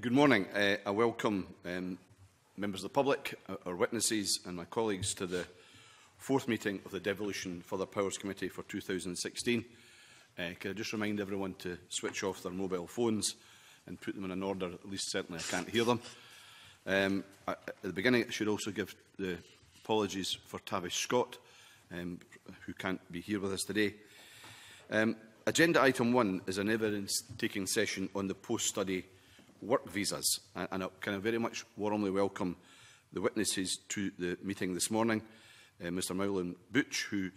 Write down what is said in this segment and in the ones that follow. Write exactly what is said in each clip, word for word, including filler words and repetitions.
Good morning. Uh, I welcome um, members of the public, our witnesses and my colleagues to the fourth meeting of the Devolution Further Powers Committee for two thousand sixteen. Uh, can I just remind everyone to switch off their mobile phones and put them in an order, at least certainly I can't hear them. Um, I, at the beginning I should also give the apologies for Tavish Scott, um, who can't be here with us today. Um, agenda item one is an evidence-taking session on the post-study work visas, and I can very much warmly welcome the witnesses to the meeting this morning, uh, Mister Maulin Buch, who,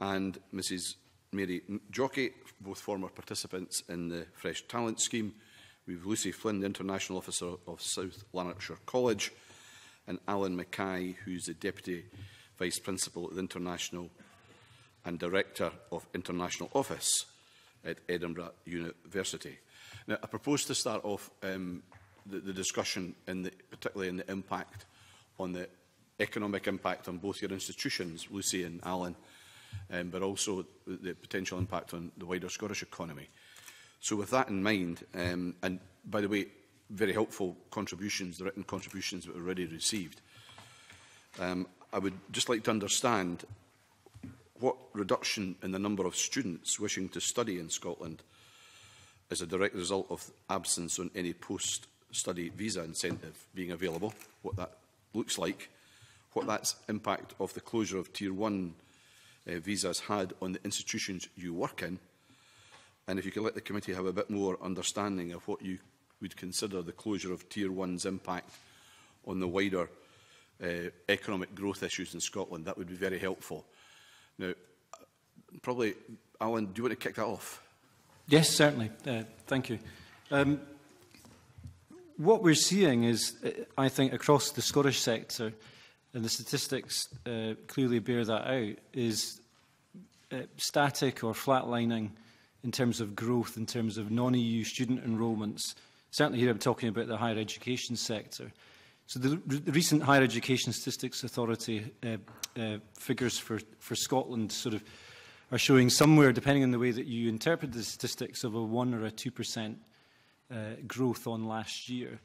and Missus Mary Njoki, both former participants in the Fresh Talent Scheme. We have Lucy Flynn, the International Officer of South Lanarkshire College, and Alan Mackay, who is the Deputy Vice Principal at the International and Director of International Office at Edinburgh University. Now, I propose to start off um, the, the discussion, in the, particularly in the impact on the economic impact on both your institutions, Lucy and Alan, um, but also the potential impact on the wider Scottish economy. So with that in mind, um, and by the way, very helpful contributions, the written contributions that we already received, um, I would just like to understand what reduction in the number of students wishing to study in Scotland as a direct result of absence on any post-study visa incentive being available, what that looks like, what that impact of the closure of Tier One uh, visas had on the institutions you work in, and if you could let the committee have a bit more understanding of what you would consider the closure of Tier One's impact on the wider uh, economic growth issues in Scotland, that would be very helpful. Now, probably, Alan, do you want to kick that off? Yes, certainly. Uh, thank you. Um, what we're seeing is, uh, I think, across the Scottish sector, and the statistics uh, clearly bear that out, is uh, static or flatlining in terms of growth, in terms of non E U student enrolments. Certainly here I'm talking about the higher education sector. So the, re the recent Higher Education Statistics Authority uh, uh, figures for, for Scotland sort of are showing somewhere, depending on the way that you interpret the statistics, of a one or a two percent uh, growth on last year,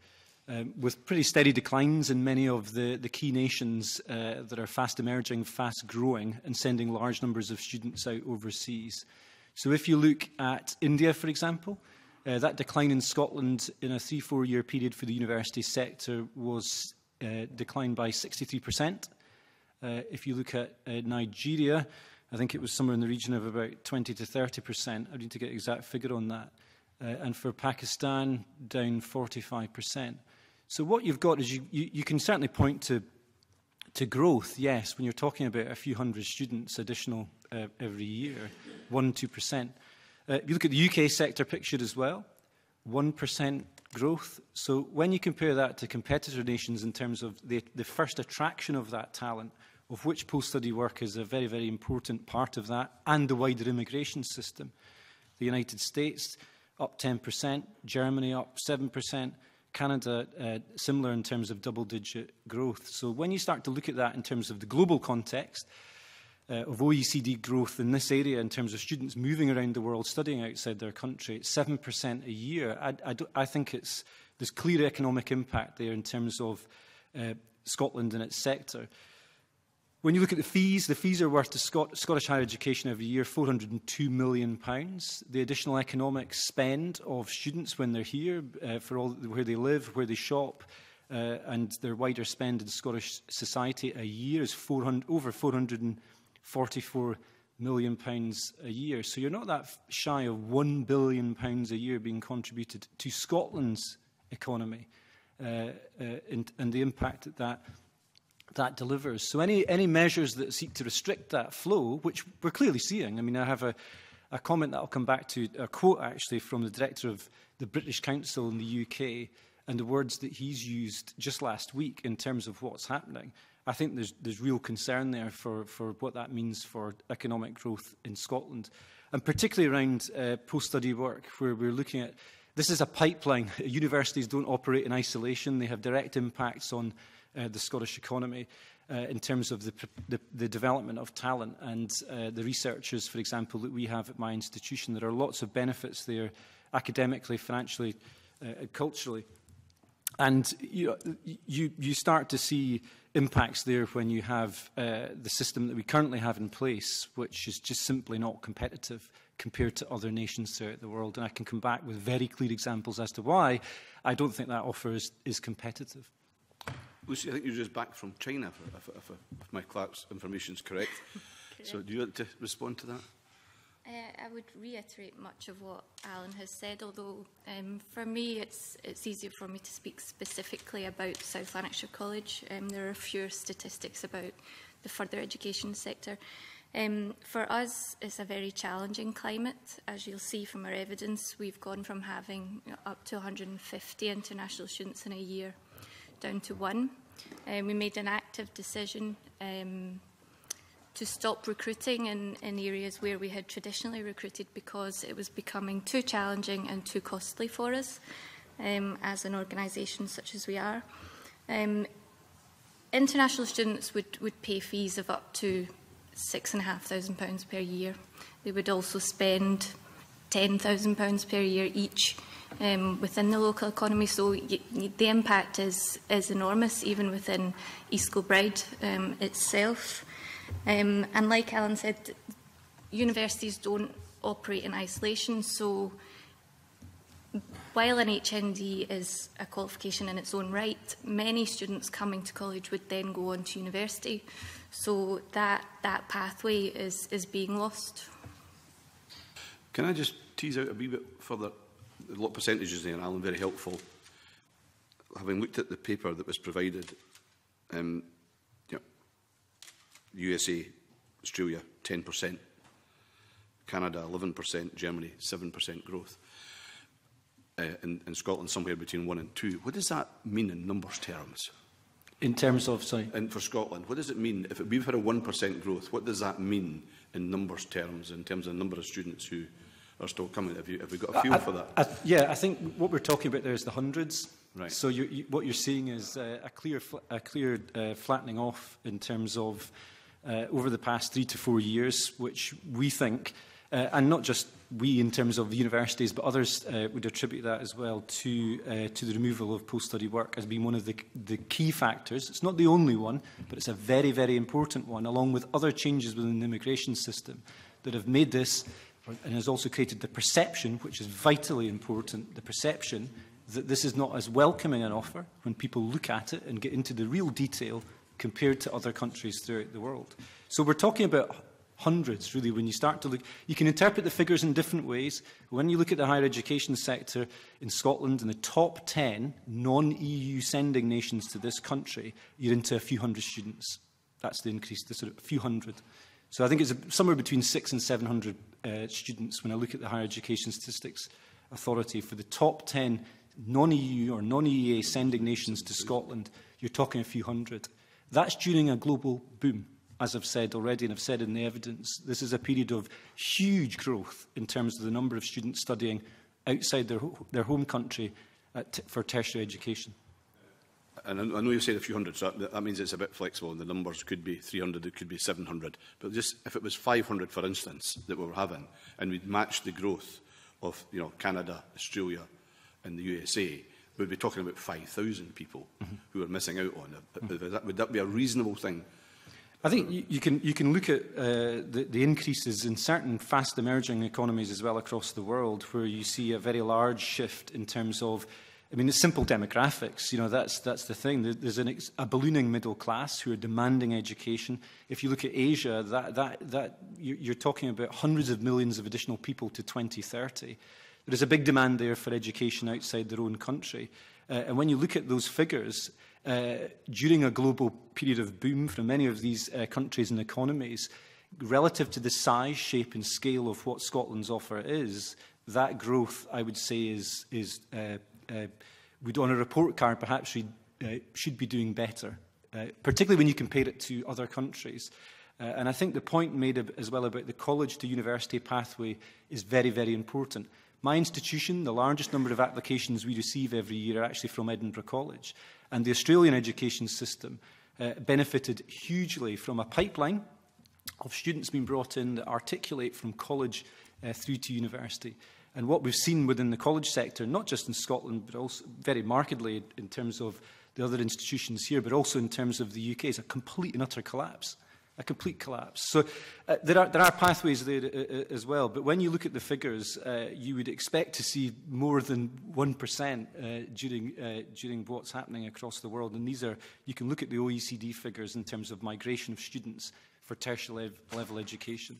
um, with pretty steady declines in many of the, the key nations uh, that are fast emerging, fast growing, and sending large numbers of students out overseas. So if you look at India, for example, uh, that decline in Scotland in a three, four year period for the university sector was uh, declined by sixty-three percent. Uh, if you look at uh, Nigeria, I think it was somewhere in the region of about twenty to thirty percent. I need to get an exact figure on that. Uh, and for Pakistan, down forty-five percent. So what you've got is you, you, you can certainly point to, to growth, yes, when you're talking about a few hundred students additional uh, every year, one, two percent. Uh, if you look at the U K sector pictured as well, one percent growth. So when you compare that to competitor nations in terms of the, the first attraction of that talent, of which post-study work is a very, very important part of that, and the wider immigration system. The United States up ten percent, Germany up seven percent, Canada uh, similar in terms of double-digit growth. So when you start to look at that in terms of the global context uh, of O E C D growth in this area in terms of students moving around the world, studying outside their country, it's seven percent a year. I, I, do, I think it's, there's clear economic impact there in terms of uh, Scotland and its sector. When you look at the fees, the fees are worth to Scot- Scottish higher education every year four hundred and two million pounds. The additional economic spend of students when they're here, uh, for all where they live, where they shop, uh, and their wider spend in Scottish society a year is four hundred, over four hundred and forty-four million pounds a year. So you're not that shy of one billion pounds a year being contributed to Scotland's economy uh, uh, and, and the impact that that that delivers. So any, any measures that seek to restrict that flow, which we're clearly seeing. I mean, I have a, a comment that I'll come back to, a quote actually from the director of the British Council in the U K, and the words that he's used just last week in terms of what's happening. I think there's, there's real concern there for, for what that means for economic growth in Scotland, and particularly around uh, post-study work, where we're looking at, this is a pipeline. Universities don't operate in isolation. They have direct impacts on Uh, the Scottish economy uh, in terms of the, the, the development of talent and uh, the researchers, for example, that we have at my institution. There are lots of benefits there academically, financially, uh, and culturally. And you, you, you start to see impacts there when you have uh, the system that we currently have in place, which is just simply not competitive compared to other nations throughout the world. And I can come back with very clear examples as to why I don't think that offer is, is competitive. Lucy, I think you're just back from China, if, if, if, if my clerk's information is correct. Correct. So do you want to respond to that? Uh, I would reiterate much of what Alan has said, although um, for me it's, it's easier for me to speak specifically about South Lanarkshire College. Um, there are fewer statistics about the further education sector. Um, for us, it's a very challenging climate. As you'll see from our evidence, we've gone from having up to one hundred fifty international students in a year down to one. Um, we made an active decision um, to stop recruiting in, in areas where we had traditionally recruited because it was becoming too challenging and too costly for us um, as an organisation such as we are. Um, international students would, would pay fees of up to six thousand five hundred pounds per year. They would also spend ten thousand pounds per year each um, within the local economy, so y the impact is, is enormous, even within East Kilbride um, itself. Um, and like Alan said, universities don't operate in isolation, so while an H N D is a qualification in its own right, many students coming to college would then go on to university, so that, that pathway is, is being lost. Can I just tease out a wee bit further? A lot of percentages there, Alan, very helpful. Having looked at the paper that was provided, um, U S A, Australia, ten percent, Canada, eleven percent, Germany, seven percent growth, uh, and, and Scotland somewhere between one and two. What does that mean in numbers terms? In terms of, sorry? And for Scotland, what does it mean? If we've had a one percent growth, what does that mean in numbers terms, in terms of the number of students who are still coming? Have, you, have we got a feel I, for that? I, yeah, I think what we're talking about there is the hundreds. Right. So you, you, what you're seeing is uh, a clear, fl a clear uh, flattening off in terms of Uh, over the past three to four years, which we think, uh, and not just we in terms of universities, but others uh, would attribute that as well to, uh, to the removal of post-study work as being one of the, the key factors. It's not the only one, but it's a very, very important one, along with other changes within the immigration system that have made this, and has also created the perception, which is vitally important, the perception that this is not as welcoming an offer when people look at it and get into the real detail compared to other countries throughout the world. So we're talking about hundreds, really, when you start to look. You can interpret the figures in different ways. When you look at the higher education sector in Scotland, in the top ten non-E U sending nations to this country, you're into a few hundred students. That's the increase, the sort of a few hundred. So I think it's somewhere between six and seven hundred uh, students when I look at the Higher Education Statistics Authority for the top ten non-E U or non-E E A sending nations to Scotland. You're talking a few hundred. That's during a global boom, as I've said already and I've said in the evidence. This is a period of huge growth in terms of the number of students studying outside their, ho their home country at for tertiary education. And I know you said a few hundred, so that, that means it's a bit flexible and the numbers could be three hundred, it could be seven hundred. But just if it was five hundred, for instance, that we were having, and we'd matched the growth of you know, Canada, Australia and the U S A, we'd be talking about five thousand people mm-hmm. who are missing out on it. Mm-hmm. that, would that be a reasonable thing? I think you, you, can, you can look at uh, the, the increases in certain fast emerging economies as well across the world, where you see a very large shift in terms of, I mean, it's simple demographics. You know, that's, that's the thing. There's an ex, a ballooning middle class who are demanding education. If you look at Asia, that, that, that, you're talking about hundreds of millions of additional people to twenty thirty. There's a big demand there for education outside their own country. Uh, and when you look at those figures, uh, during a global period of boom for many of these uh, countries and economies, relative to the size, shape and scale of what Scotland's offer is, that growth, I would say, is, is uh, uh, would on a report card perhaps we uh, should be doing better, uh, particularly when you compare it to other countries. Uh, and I think the point made as well about the college to university pathway is very, very important. My institution, the largest number of applications we receive every year are actually from Edinburgh College. And the Australian education system uh, benefited hugely from a pipeline of students being brought in that articulate from college uh, through to university. And what we've seen within the college sector, not just in Scotland, but also very markedly in terms of the other institutions here, but also in terms of the U K, is a complete and utter collapse. A complete collapse. So uh, there are, there are pathways there uh, as well, but when you look at the figures, uh, you would expect to see more than one percent uh, during, uh, during what's happening across the world. And these are, you can look at the O E C D figures in terms of migration of students for tertiary level education.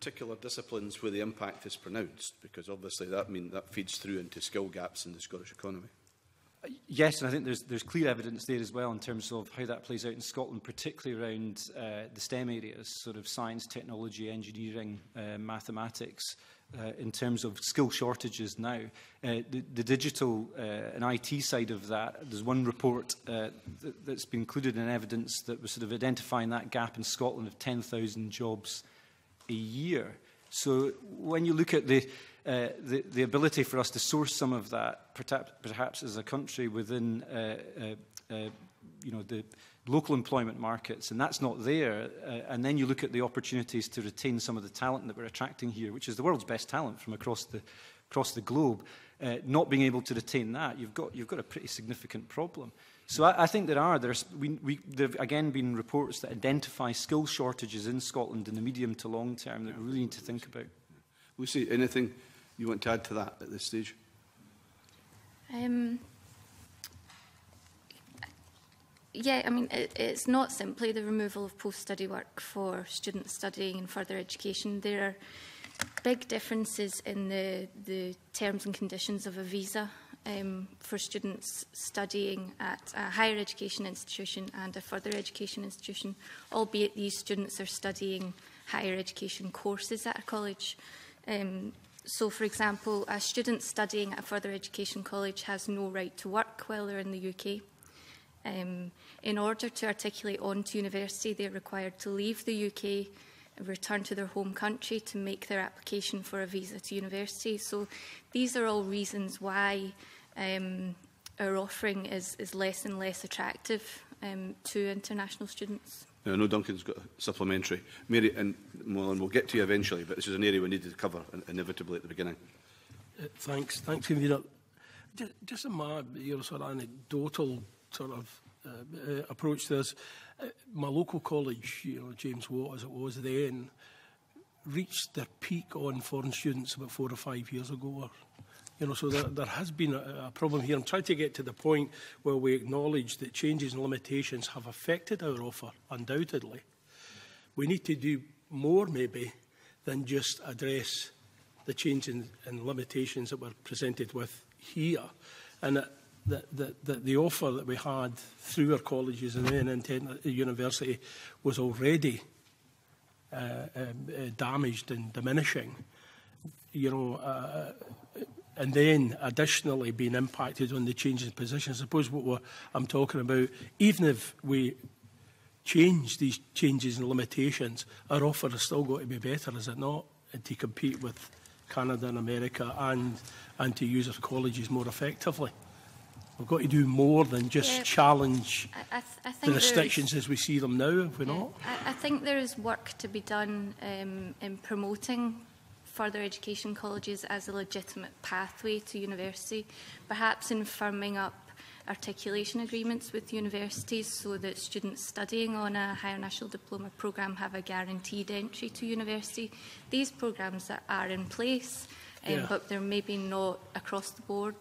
Particular disciplines where the impact is pronounced, because obviously that means that feeds through into skill gaps in the Scottish economy. Yes, and I think there's, there's clear evidence there as well in terms of how that plays out in Scotland, particularly around uh, the STEM areas, sort of science, technology, engineering, uh, mathematics, uh, in terms of skill shortages now. Uh, the, the digital uh, and I T side of that, there's one report uh, th that's been included in evidence that was sort of identifying that gap in Scotland of ten thousand jobs a year. So when you look at the Uh, the, the ability for us to source some of that, perhaps, perhaps as a country within, uh, uh, uh, you know, the local employment markets, and that's not there. Uh, and then you look at the opportunities to retain some of the talent that we're attracting here, which is the world's best talent from across the across the globe. Uh, not being able to retain that, you've got you've got a pretty significant problem. So I, I think there are there's we, we there've again been reports that identify skill shortages in Scotland in the medium to long term that we really need to think about. Lucy, anything you want to add to that at this stage? Um, yeah, I mean, it, it's not simply the removal of post-study work for students studying in further education. There are big differences in the, the terms and conditions of a visa um, for students studying at a higher education institution and a further education institution, albeit these students are studying higher education courses at a college. Um, So, for example, a student studying at a further education college has no right to work while they're in the U K. Um, in order to articulate on to university, they're required to leave the U K and return to their home country to make their application for a visa to university. So these are all reasons why um, our offering is, is less and less attractive um, to international students. Now, I know Duncan's got a supplementary. Mary and Maulin, we'll get to you eventually, but this is an area we needed to cover inevitably at the beginning. Uh, thanks. Thanks, Convener. Just, just in my your sort of anecdotal sort of uh, uh, approach to this, uh, my local college, you know, James Watt as it was then, reached their peak on foreign students about four or five years ago. You know, so there, there has been a, a problem here. I'm trying to get to the point where we acknowledge that changes and limitations have affected our offer, undoubtedly. We need to do more, maybe, than just address the changes and limitations that we're presented with here. And that, that, that, that the offer that we had through our colleges and then into university was already uh, um, uh, damaged and diminishing. You know... Uh, and then additionally being impacted on the changes in position. I suppose what we're, I'm talking about, even if we change these changes and limitations, our offer has still got to be better, is it not? And to compete with Canada and America and, and to use our colleges more effectively. We've got to do more than just yeah, challenge I, I th I think the restrictions as we see them now, if we're yeah, not. I, I think there is work to be done um, in promoting further education colleges as a legitimate pathway to university, perhaps in firming up articulation agreements with universities so that students studying on a higher national diploma programme have a guaranteed entry to university. These programmes that are in place, um, yeah. but they're maybe not across the board.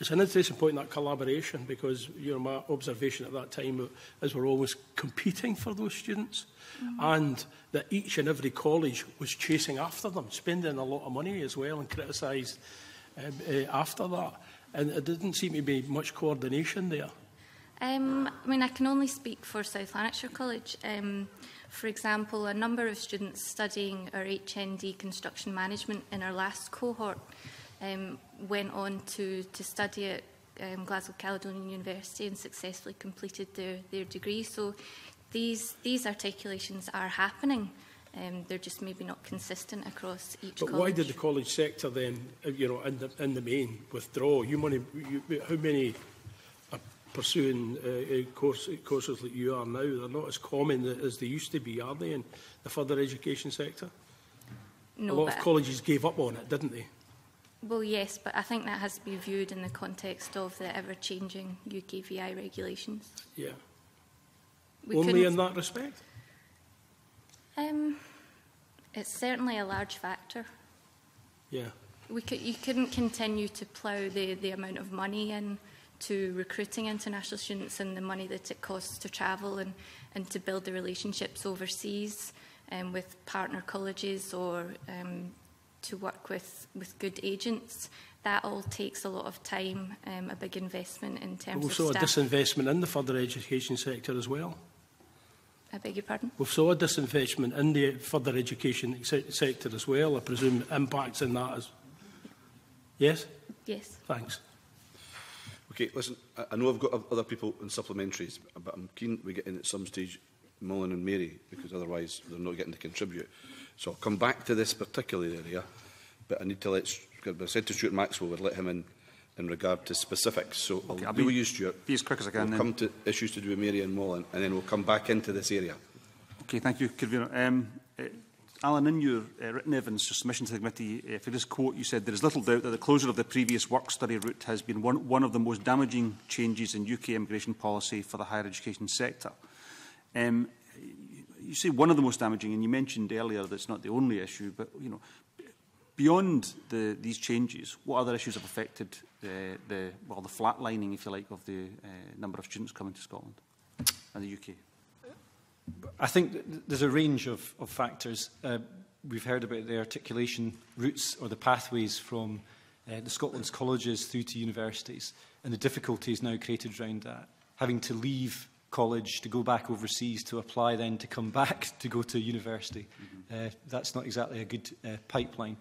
It's an interesting point, that collaboration, because you know, my observation at that time is we're always competing for those students, mm-hmm. and that each and every college was chasing after them, spending a lot of money as well and criticised um, uh, after that. And it didn't seem to be much coordination there. Um, I mean, I can only speak for South Lanarkshire College. Um, for example, a number of students studying our H N D construction management in our last cohort Um, went on to, to study at um, Glasgow Caledonian University and successfully completed their, their degree. So these, these articulations are happening. Um, they're just maybe not consistent across each but college. But why did the college sector then, you know, in the, in the main, withdraw? You money, you, how many are pursuing uh, course, courses like you are now? They're not as common as they used to be, are they, in the further education sector? No, a lot of colleges gave up on it, didn't they? Well, yes, but I think that has to be viewed in the context of the ever-changing U K V I regulations. Yeah. We Only in that respect? Um, it's certainly a large factor. Yeah. We could, you couldn't continue to plough the, the amount of money in to recruiting international students and the money that it costs to travel and, and to build the relationships overseas um, with partner colleges or um, to work with, with good agents. That all takes a lot of time, um, a big investment in terms of staff. We've saw a disinvestment in the further education sector as well. I beg your pardon? We've saw a disinvestment in the further education se sector as well. I presume impacts in that as... Yes? Yes. Thanks. Okay, listen, I know I've got other people in supplementaries, but I'm keen we get in at some stage Maulin and Mary, because otherwise they're not getting to contribute. So I'll come back to this particular area, but I need to let, I said to Stuart Maxwell, we'll let him in in regard to specifics. So okay, I'll, I'll be with you, Stuart. Be as quick as I can. We'll then come to issues to do with Mary and Maulin, and then we'll come back into this area. Okay, thank you, Convener. Um, uh, Alan, in your uh, written evidence, your submission to the committee, uh, for this quote, you said there is little doubt that the closure of the previous work study route has been one, one of the most damaging changes in U K immigration policy for the higher education sector. Um, you say one of the most damaging, and you mentioned earlier that it's not the only issue, but, you know, beyond the, these changes, what other issues have affected uh, the, well, the flatlining, if you like, of the uh, number of students coming to Scotland and the U K? I think there's a range of, of factors. Uh, we've heard about the articulation routes or the pathways from uh, the Scotland's colleges through to universities, and the difficulties now created around that. Having to leave college to go back overseas to apply, then to come back to go to university. Mm-hmm. uh, that's not exactly a good uh, pipeline.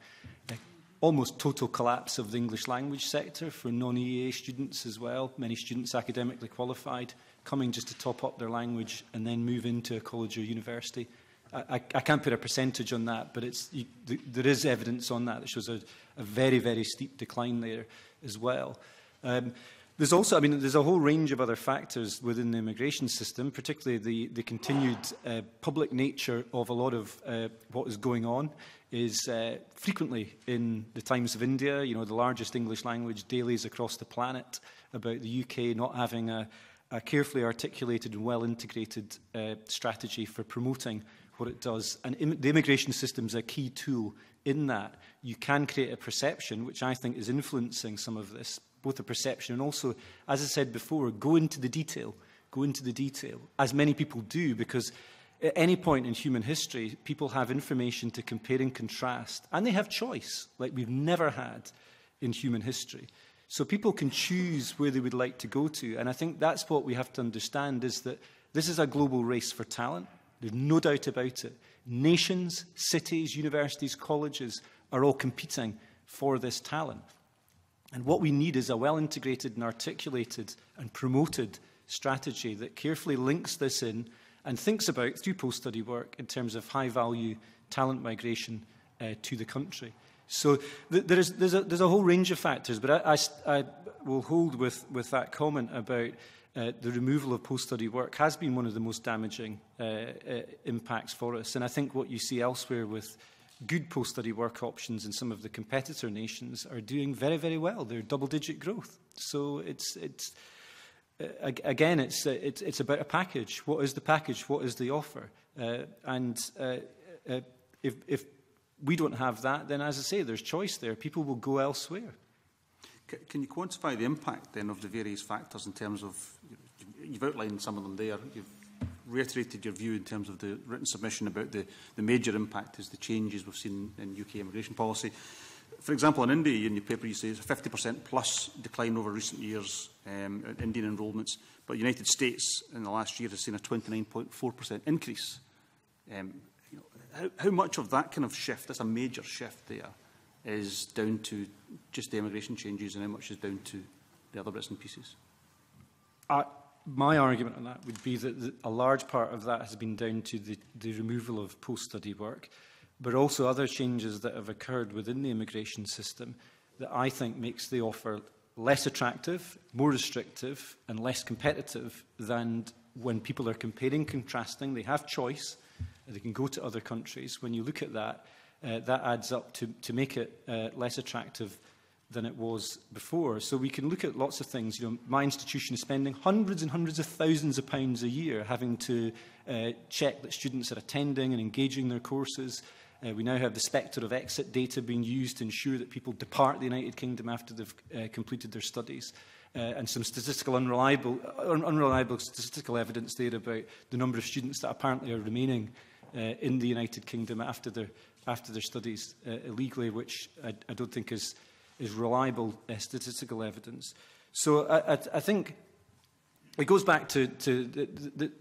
Uh, almost total collapse of the English language sector for non-E A students as well. Many students academically qualified coming just to top up their language and then move into a college or university. I, I, I can't put a percentage on that, but it's, you, th there is evidence on that that shows a, a very, very steep decline there as well. Um, There's also, I mean, there's a whole range of other factors within the immigration system, particularly the, the continued uh, public nature of a lot of uh, what is going on is uh, frequently in the Times of India, you know, the largest English language dailies across the planet, about the U K not having a, a carefully articulated and well-integrated uh, strategy for promoting what it does. And im- the immigration system is a key tool in that. You can create a perception, which I think is influencing some of this, both a perception and also, as I said before, go into the detail, go into the detail, as many people do, because at any point in human history, people have information to compare and contrast, and they have choice, like we've never had in human history. So people can choose where they would like to go to, and I think that's what we have to understand, is that this is a global race for talent. There's no doubt about it. Nations, cities, universities, colleges are all competing for this talent. And what we need is a well-integrated and articulated and promoted strategy that carefully links this in and thinks about, through post-study work, in terms of high-value talent migration uh, to the country. So th there is, there's, a, there's a whole range of factors, but I, I, I will hold with, with that comment about uh, the removal of post-study work has been one of the most damaging uh, uh, impacts for us. And I think what you see elsewhere with good post-study work options in some of the competitor nations are doing very, very well. They're double-digit growth. So it's, it's uh, again, it's, uh, it's, it's about a package. What is the package? What is the offer? Uh, and uh, uh, if, if we don't have that, then, as I say, there's choice there. People will go elsewhere. C- can you quantify the impact, then, of the various factors in terms of... You've outlined some of them there. You've reiterated your view in terms of the written submission about the, the major impact is the changes we've seen in U K immigration policy. For example, in India, in your paper you say it's a fifty percent plus decline over recent years um, in Indian enrolments, but the United States in the last year has seen a twenty-nine point four percent increase. Um, you know, how, how much of that kind of shift, that's a major shift there, is down to just the immigration changes and how much is down to the other bits and pieces? I My argument on that would be that the, a large part of that has been down to the, the removal of post-study work, but also other changes that have occurred within the immigration system that I think makes the offer less attractive, more restrictive, and less competitive than when people are comparing, contrasting. They have choice, and they can go to other countries. When you look at that, uh, that adds up to, to make it uh, less attractive than it was before. So we can look at lots of things. You know, my institution is spending hundreds and hundreds of thousands of pounds a year having to uh, check that students are attending and engaging their courses. Uh, we now have the spectre of exit data being used to ensure that people depart the United Kingdom after they've uh, completed their studies. Uh, and some statistical unreliable, un unreliable statistical evidence there about the number of students that apparently are remaining uh, in the United Kingdom after their, after their studies uh, illegally, which I, I don't think is... is reliable uh, statistical evidence. So I, I, I think it goes back to, to the, the,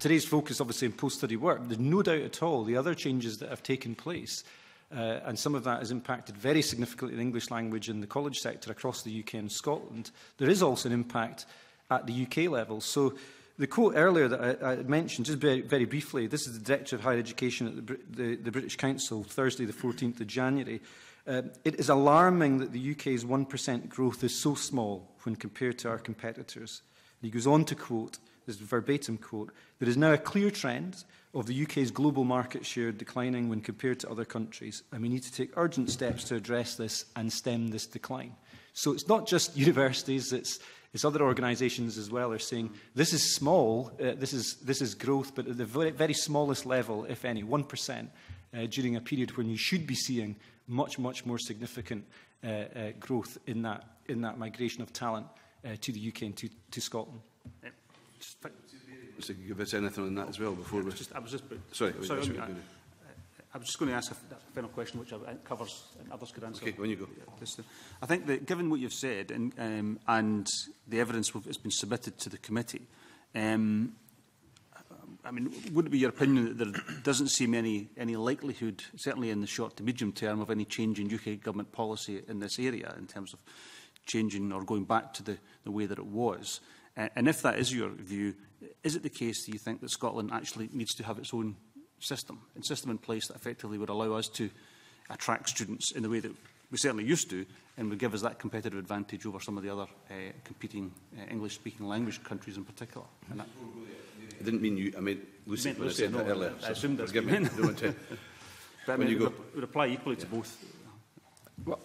today's focus, obviously, in post-study work. There's no doubt at all the other changes that have taken place, uh, and some of that has impacted very significantly the English language in the college sector across the U K and Scotland. There is also an impact at the U K level. So the quote earlier that I, I mentioned, just very, very briefly, this is the Director of Higher Education at the, the, the British Council, Thursday the fourteenth of January. Uh, it is alarming that the U K's one percent growth is so small when compared to our competitors. And he goes on to quote, this is a verbatim quote, there is now a clear trend of the U K's global market share declining when compared to other countries, and we need to take urgent steps to address this and stem this decline. So it's not just universities, it's, it's other organisations as well are saying, this is small, uh, this, is, this is growth, but at the very, very smallest level, if any, one percent, uh, during a period when you should be seeing much, much more significant uh, uh, growth in that, in that migration of talent uh, to the U K and to, to Scotland. Yeah. Just, so you give us anything on that as well before we... I was just going to ask a final question which I covers and others could answer. Okay, when you go. I think that given what you've said and, um, and the evidence that's been submitted to the committee, um, I mean, would it be your opinion that there doesn't seem any, any likelihood, certainly in the short to medium term, of any change in U K government policy in this area in terms of changing or going back to the, the way that it was? Uh, and if that is your view, is it the case that you think that Scotland actually needs to have its own system, a system in place that effectively would allow us to attract students in the way that we certainly used to and would give us that competitive advantage over some of the other uh, competing uh, English-speaking language countries in particular? And that I didn't mean you. I mean Lucy. When I said that earlier, I assumed that's what you meant. But I mean, it would apply equally to both. Well,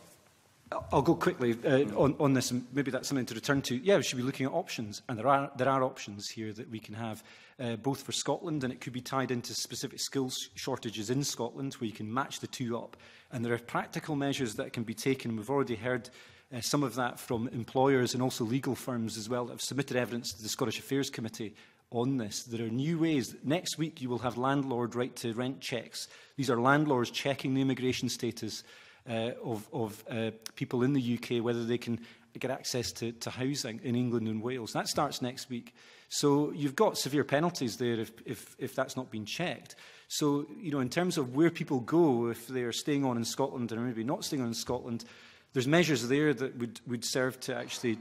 I'll go quickly uh, on, on this, and maybe that's something to return to. Yeah, we should be looking at options, and there are there are options here that we can have, uh, both for Scotland, and it could be tied into specific skills shortages in Scotland, where you can match the two up. And there are practical measures that can be taken. We've already heard Uh, some of that from employers and also legal firms as well that have submitted evidence to the Scottish Affairs Committee on this. There are new ways. Next week you will have landlord right to rent checks. These are landlords checking the immigration status uh, of, of uh, people in the U K, whether they can get access to, to housing in England and Wales. That starts next week. So you've got severe penalties there if, if, if that's not been checked. So, you know, in terms of where people go, if they're staying on in Scotland or maybe not staying on in Scotland, there's measures there that would, would serve to actually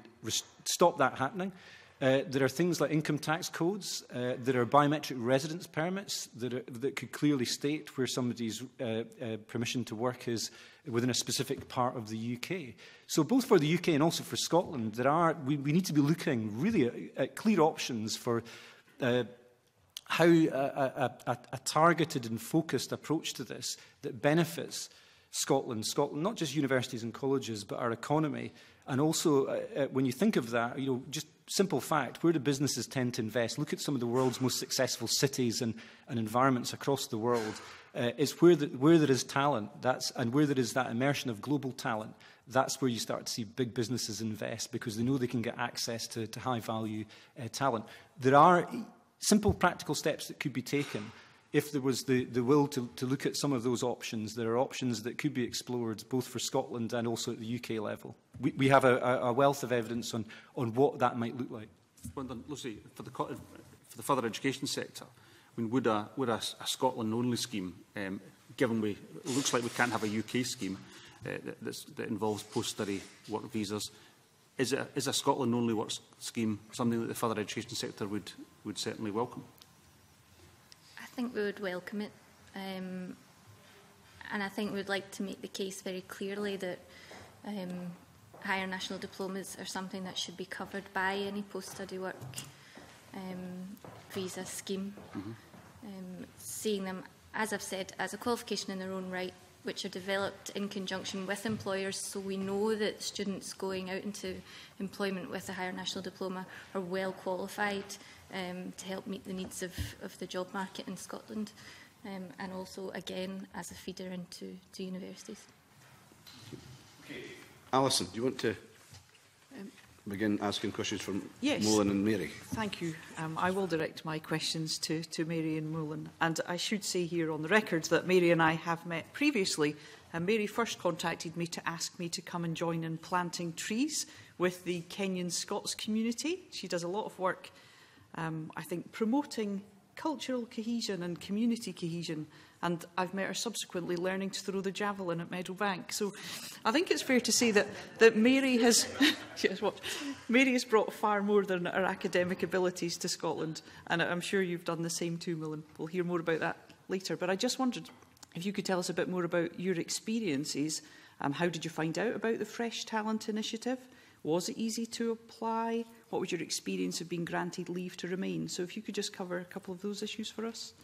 stop that happening. Uh, there are things like income tax codes. Uh, there are biometric residence permits that, are, that could clearly state where somebody's uh, uh, permission to work is within a specific part of the U K. So both for the U K and also for Scotland, there are, we, we need to be looking really at, at clear options for uh, how a, a, a targeted and focused approach to this that benefits Scotland, Scotland, not just universities and colleges, but our economy. And also, uh, uh, when you think of that, you know, just simple fact, where do businesses tend to invest? Look at some of the world's most successful cities and, and environments across the world. Uh, it's where, the, where there is talent, that's, and where there is that immersion of global talent, that's where you start to see big businesses invest, because they know they can get access to, to high-value uh, talent. There are simple practical steps that could be taken. If there was the, the will to, to look at some of those options, there are options that could be explored both for Scotland and also at the U K level. We, we have a, a wealth of evidence on, on what that might look like. Well, then, Lucy, for the, for the further education sector, I mean, would a, would a, a Scotland-only scheme, um, given we, it looks like we can't have a U K scheme uh, that, that involves post-study work visas, is, it a, is a Scotland-only work scheme something that the further education sector would, would certainly welcome? I think we would welcome it, um, and I think we'd like to make the case very clearly that um, higher national diplomas are something that should be covered by any post-study work um, visa scheme. Mm-hmm. um, seeing them, as I've said, as a qualification in their own right, which are developed in conjunction with employers, so we know that students going out into employment with a higher national diploma are well qualified um, to help meet the needs of, of the job market in Scotland, um, and also, again, as a feeder into to universities. Okay. Alison, do you want to um, begin asking questions from yes, Maulin and Mary? Thank you. Um, I will direct my questions to, to Mary and Maulin. And I should say here on the record that Mary and I have met previously. And Mary first contacted me to ask me to come and join in planting trees with the Kenyan Scots community. She does a lot of work, um, I think, promoting cultural cohesion and community cohesion. And I've met her subsequently learning to throw the javelin at Meadowbank. So I think it's fair to say that, that Mary has she has watched, Mary has brought far more than her academic abilities to Scotland. And I'm sure you've done the same too, Maulin. We'll hear more about that later. But I just wondered if you could tell us a bit more about your experiences. Um, how did you find out about the Fresh Talent Initiative? Was it easy to apply? What was your experience of being granted leave to remain? So if you could just cover a couple of those issues for us.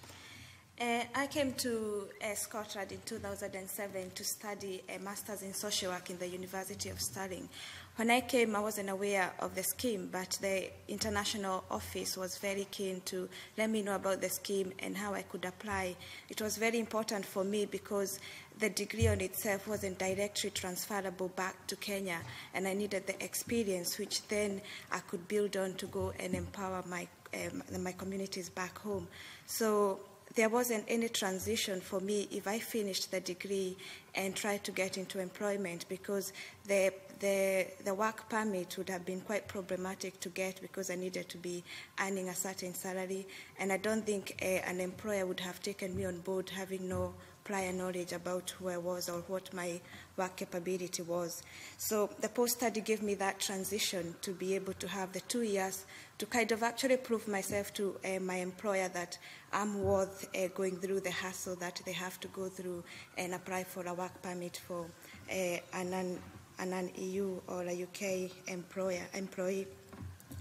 Uh, I came to uh, Scotland in two thousand seven to study a Master's in Social Work in the University of Stirling. When I came, I wasn't aware of the scheme, but the international office was very keen to let me know about the scheme and how I could apply. It was very important for me because the degree on itself wasn't directly transferable back to Kenya, and I needed the experience, which then I could build on to go and empower my, um, my communities back home. So there wasn't any transition for me if I finished the degree and tried to get into employment, because the, the, the work permit would have been quite problematic to get because I needed to be earning a certain salary. And I don't think a, an employer would have taken me on board having no prior knowledge about who I was or what my work capability was. So the post-study gave me that transition to be able to have the two years to kind of actually prove myself to uh, my employer that I'm worth uh, going through the hassle that they have to go through and apply for a work permit for uh, an, an, an E U or a U K employer employee.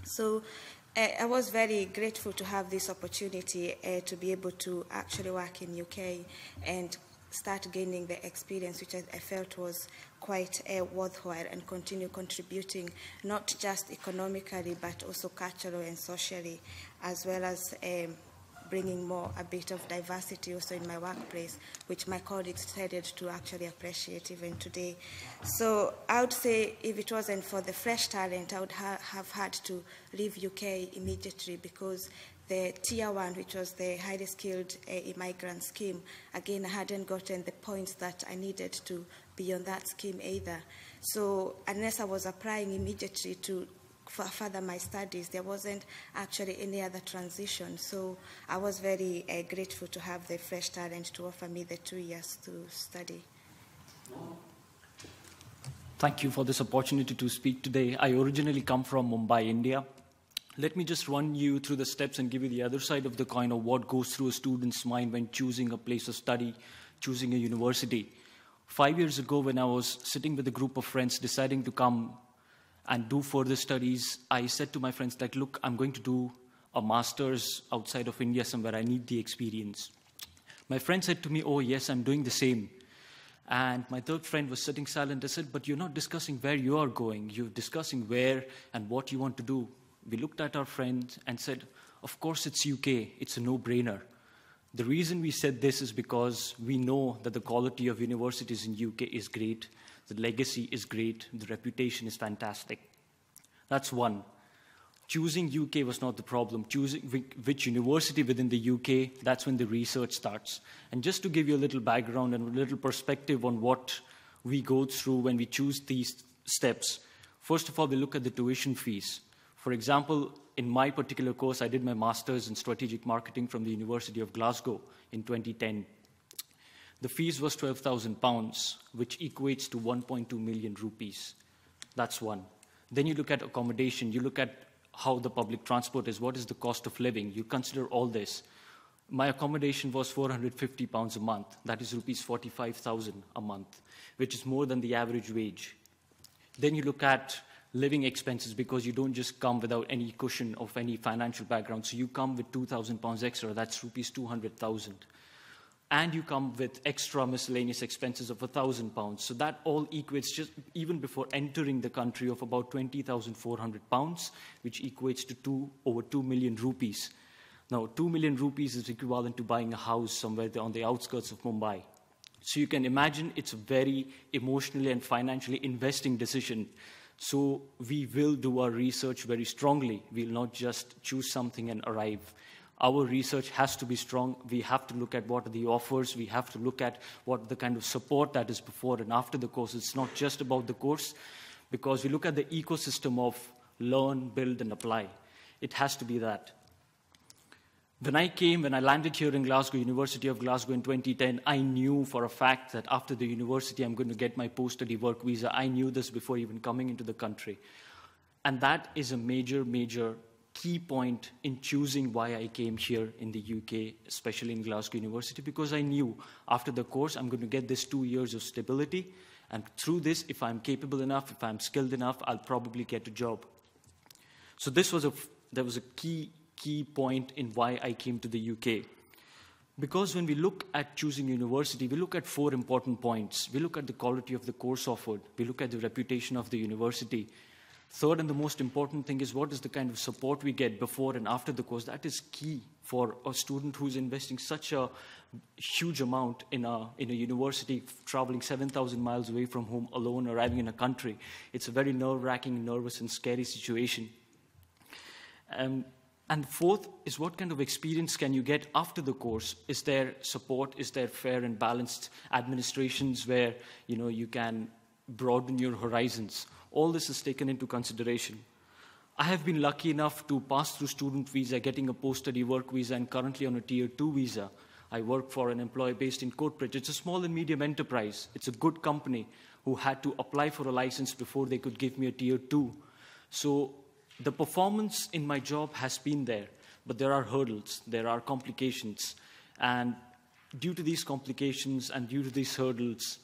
So I was very grateful to have this opportunity uh, to be able to actually work in U K and start gaining the experience, which I, I felt was quite uh, worthwhile, and continue contributing not just economically but also culturally and socially, as well as um, bringing more a bit of diversity also in my workplace, which my colleagues started to actually appreciate even today. So I would say if it wasn't for the Fresh Talent, I would ha have had to leave U K immediately, because the Tier One, which was the highly skilled uh, immigrant scheme, again, I hadn't gotten the points that I needed to be on that scheme either. So unless I was applying immediately to further my studies, there wasn't actually any other transition. So I was very uh, grateful to have the Fresh Talent to offer me the two years to study. Thank you for this opportunity to speak today. I originally come from Mumbai, India. Let me just run you through the steps and give you the other side of the coin of what goes through a student's mind when choosing a place of study, choosing a university. Five years ago, when I was sitting with a group of friends deciding to come and do further studies, I said to my friends, like, look, I'm going to do a master's outside of India somewhere. I need the experience. My friend said to me, oh, yes, I'm doing the same. And my third friend was sitting silent. I said, but you're not discussing where you are going. You're discussing where and what you want to do. We looked at our friend and said, of course, it's U K. It's a no-brainer. The reason we said this is because we know that the quality of universities in U K is great. The legacy is great. The reputation is fantastic. That's one. Choosing U K was not the problem. Choosing which university within the U K, that's when the research starts. And just to give you a little background and a little perspective on what we go through when we choose these steps, first of all, we look at the tuition fees. For example, in my particular course, I did my master's in strategic marketing from the University of Glasgow in twenty ten. The fees was twelve thousand pounds, which equates to one point two million rupees. That's one. Then you look at accommodation. You look at how the public transport is. What is the cost of living? You consider all this. My accommodation was four hundred fifty pounds a month. That is rupees forty-five thousand a month, which is more than the average wage. Then you look at living expenses, because you don't just come without any cushion of any financial background. So you come with two thousand pounds extra. That's rupees two hundred thousand. and you come with extra miscellaneous expenses of one thousand pounds. So that all equates, just even before entering the country, of about twenty thousand four hundred pounds, which equates to two, over two million rupees. Now, two million rupees is equivalent to buying a house somewhere on the outskirts of Mumbai. So you can imagine it's a very emotionally and financially investing decision. So we will do our research very strongly. We'll not just choose something and arrive. Our research has to be strong. We have to look at what are the offers. We have to look at what the kind of support that is before and after the course. It's not just about the course, because we look at the ecosystem of learn, build, and apply. It has to be that. When I came, when I landed here in Glasgow, University of Glasgow in twenty ten, I knew for a fact that after the university, I'm going to get my post-study work visa. I knew this before even coming into the country. And that is a major, major key point in choosing why I came here in the U K, especially in Glasgow University, because I knew after the course, I'm going to get this two years of stability. And through this, if I'm capable enough, if I'm skilled enough, I'll probably get a job. So this was a, there was a key key point in why I came to the U K. Because when we look at choosing university, we look at four important points. We look at the quality of the course offered. We look at the reputation of the university. Third and the most important thing is what is the kind of support we get before and after the course. That is key for a student who's investing such a huge amount in a, in a university, traveling seven thousand miles away from home alone, arriving in a country. It's a very nerve-wracking, nervous, and scary situation. Um, And fourth is what kind of experience can you get after the course? Is there support? Is there fair and balanced administrations where you know you can broaden your horizons? All this is taken into consideration. I have been lucky enough to pass through student visa, getting a post-study work visa, and currently on a tier two visa. I work for an employer based in Coatbridge. It's a small and medium enterprise. It's a good company who had to apply for a license before they could give me a tier two. So the performance in my job has been there, but there are hurdles, there are complications. And due to these complications and due to these hurdles,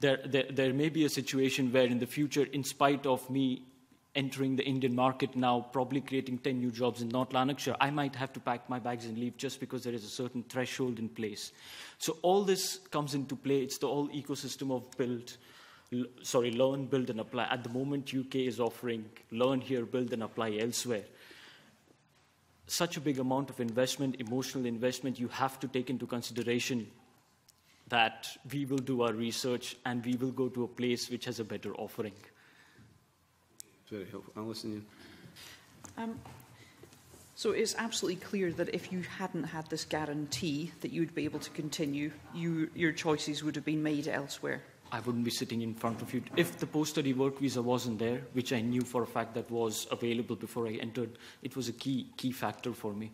there, there, there may be a situation where in the future, in spite of me entering the Indian market now, probably creating ten new jobs in North Lanarkshire, I might have to pack my bags and leave just because there is a certain threshold in place. So all this comes into play. It's the whole ecosystem of build. Sorry, learn, build, and apply. At the moment, U K is offering learn here, build, and apply elsewhere. Such a big amount of investment, emotional investment, you have to take into consideration that we will do our research and we will go to a place which has a better offering. It's very helpful. I'll listen to you. Um, So it's absolutely clear that if you hadn't had this guarantee that you would be able to continue, you, your choices would have been made elsewhere. I wouldn't be sitting in front of you. If the post-study work visa wasn't there, which I knew for a fact that was available before I entered, it was a key, key factor for me.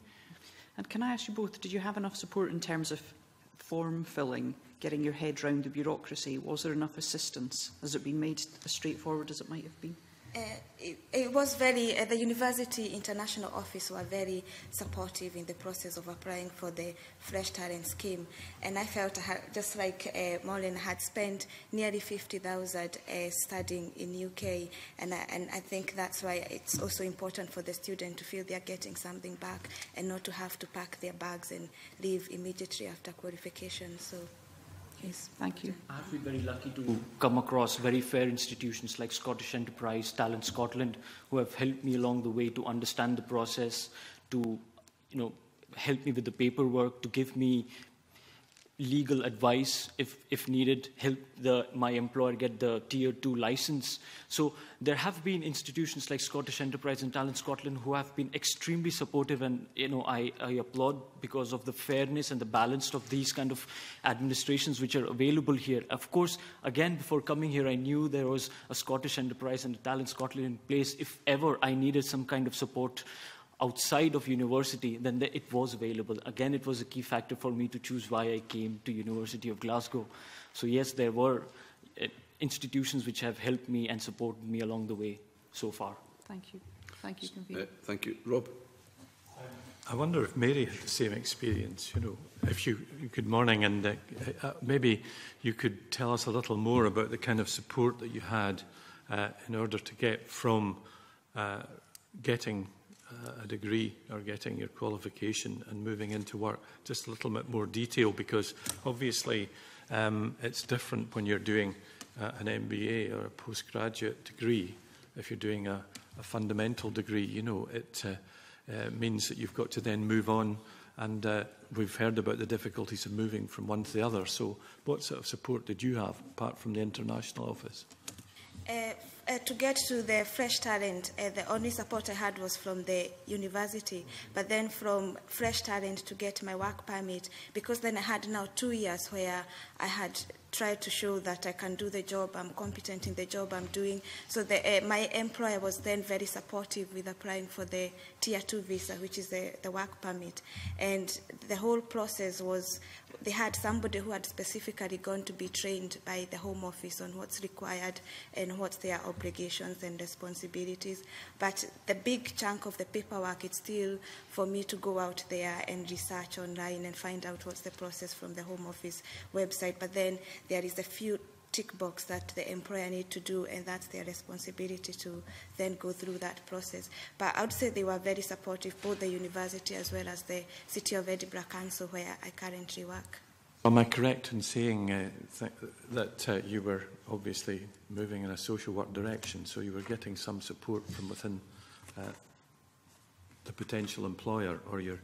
And can I ask you both, did you have enough support in terms of form filling, getting your head round the bureaucracy? Was there enough assistance? Has it been made as straightforward as it might have been? Uh, it, it was very, uh, the University International Office were very supportive in the process of applying for the Fresh Talent Scheme. And I felt, I had, just like uh, Maulin, had spent nearly fifty thousand uh, studying in U K. And I, and I think that's why it's also important for the student to feel they're getting something back and not to have to pack their bags and leave immediately after qualification. So. Yes, thank you. I've been very lucky to come across very fair institutions like Scottish Enterprise, Talent Scotland, who have helped me along the way to understand the process, to you know, help me with the paperwork, to give me legal advice if, if needed, help the, my employer get the tier two license. So there have been institutions like Scottish Enterprise and Talent Scotland who have been extremely supportive, and you know, I, I applaud because of the fairness and the balance of these kind of administrations which are available here. Of course, again, before coming here, I knew there was a Scottish Enterprise and a Talent Scotland in place. If ever I needed some kind of support outside of university, then the, it was available. Again, it was a key factor for me to choose why I came to University of Glasgow. So yes, there were uh, institutions which have helped me and supported me along the way so far. Thank you. Thank you, Convener. Uh, thank you. Rob? I wonder if Mary had the same experience, you know. If you, good morning, and uh, uh, maybe you could tell us a little more about the kind of support that you had uh, in order to get from uh, getting uh, a degree or getting your qualification and moving into work, just a little bit more detail, because obviously um, it's different when you're doing uh, an M B A or a postgraduate degree. If you're doing a, a fundamental degree, you know, it uh, uh, means that you've got to then move on. And uh, we've heard about the difficulties of moving from one to the other. So what sort of support did you have, apart from the International Office? Uh, uh, to get to the Fresh Talent, uh, the only support I had was from the university. But then from Fresh Talent to get my work permit, because then I had now two years where I had tried to show that I can do the job, I'm competent in the job I'm doing. So the, uh, my employer was then very supportive with applying for the Tier two visa, which is the, the work permit. And the whole process was, they had somebody who had specifically gone to be trained by the Home Office on what's required and what's their obligations and responsibilities. But the big chunk of the paperwork, it's still for me to go out there and research online and find out what's the process from the Home Office website. But then there is a few tick box that the employer need to do, and that's their responsibility to then go through that process. But I would say they were very supportive, both the university as well as the City of Edinburgh Council, where I currently work. Am I correct in saying uh, th that uh, you were obviously moving in a social work direction, so you were getting some support from within uh, the potential employer or your...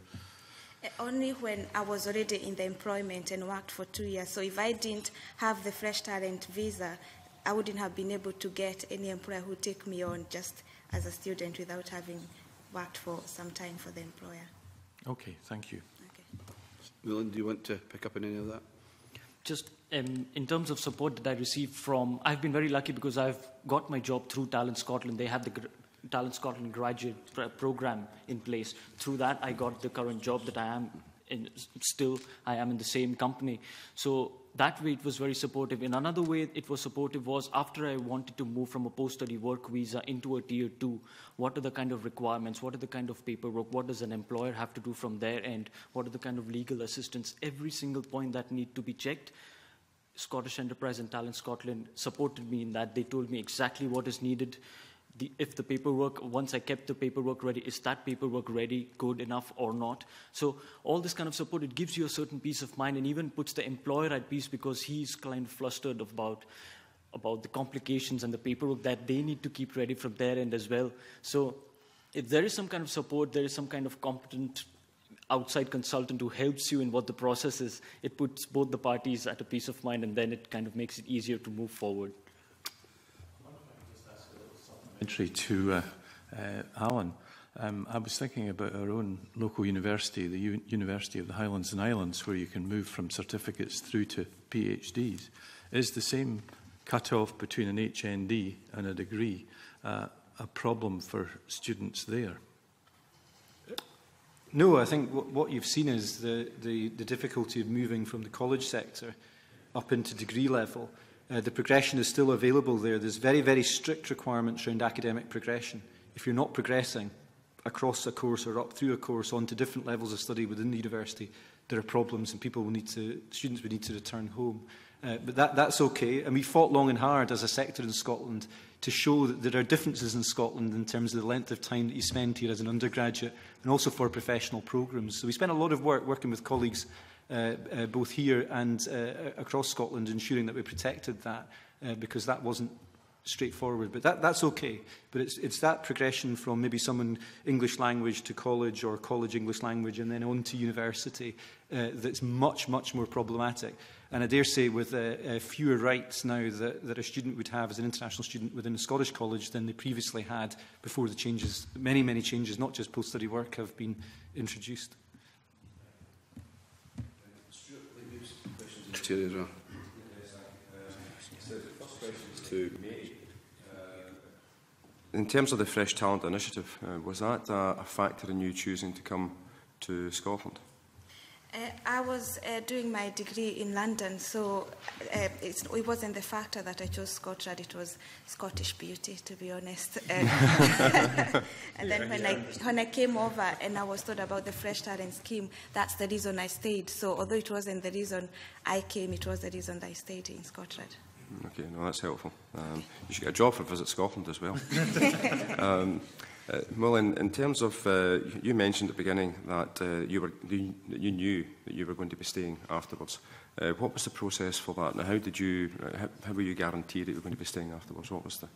Only when I was already in the employment and worked for two years. So if I didn't have the Fresh Talent visa, I wouldn't have been able to get any employer who take me on just as a student without having worked for some time for the employer. Okay, thank you. Okay. Maulin, do you want to pick up on any of that? Just um, in terms of support that I received from, I've been very lucky because I've got my job through Talent Scotland. They have the Talent Scotland graduate program in place. Through that, I got the current job that I am in. Still, I am in the same company. So that way, it was very supportive. In another way, it was supportive was after I wanted to move from a post-study work visa into a Tier two, what are the kind of requirements? What are the kind of paperwork? What does an employer have to do from their end? What are the kind of legal assistance? Every single point that need to be checked. Scottish Enterprise and Talent Scotland supported me in that. They told me exactly what is needed. The, if the paperwork, once I kept the paperwork ready, is that paperwork ready, good enough or not? So all this kind of support, it gives you a certain peace of mind and even puts the employer at peace, because he's kind of flustered about, about the complications and the paperwork that they need to keep ready from their end as well. So if there is some kind of support, there is some kind of competent outside consultant who helps you in what the process is, it puts both the parties at a peace of mind, and then it kind of makes it easier to move forward. To uh, uh, Alan, um, I was thinking about our own local university, the U University of the Highlands and Islands, where you can move from certificates through to PhDs. Is the same cut-off between an H N D and a degree uh, a problem for students there? No, I think what you've seen is the, the, the difficulty of moving from the college sector up into degree level. Uh, the progression is still available there. There's very, very strict requirements around academic progression. If you're not progressing across a course or up through a course onto different levels of study within the university, there are problems, and people will need to, students will need to return home. Uh, but that, that's okay. And we fought long and hard as a sector in Scotland to show that there are differences in Scotland in terms of the length of time that you spend here as an undergraduate and also for professional programmes. So we spent a lot of work working with colleagues Uh, uh, both here and uh, across Scotland, ensuring that we protected that, uh, because that wasn't straightforward. But that, that's okay. But it's, it's that progression from maybe someone English language to college, or college English language and then on to university, uh, that's much, much more problematic. And I dare say with uh, uh, fewer rights now that, that a student would have as an international student within a Scottish college than they previously had before the changes, many, many changes, not just post-study work, have been introduced. Uh, so the first question is to Mary. In terms of the Fresh Talent initiative, uh, was that uh, a factor in you choosing to come to Scotland? Uh, I was uh, doing my degree in London, so uh, it's, it wasn't the factor that I chose Scotland. It was Scottish beauty, to be honest. Uh, and then when I, when I came over and I was told about the Fresh Talent Scheme, that's the reason I stayed. So although it wasn't the reason I came, it was the reason that I stayed in Scotland. Okay, no, that's helpful. Um, you should get a job for Visit Scotland as well. um, Uh, Maulin, in terms of, uh, you mentioned at the beginning that uh, you, were, you, you knew that you were going to be staying afterwards. Uh, what was the process for that? And how did you, how, how were you guaranteed that you were going to be staying afterwards? What was the,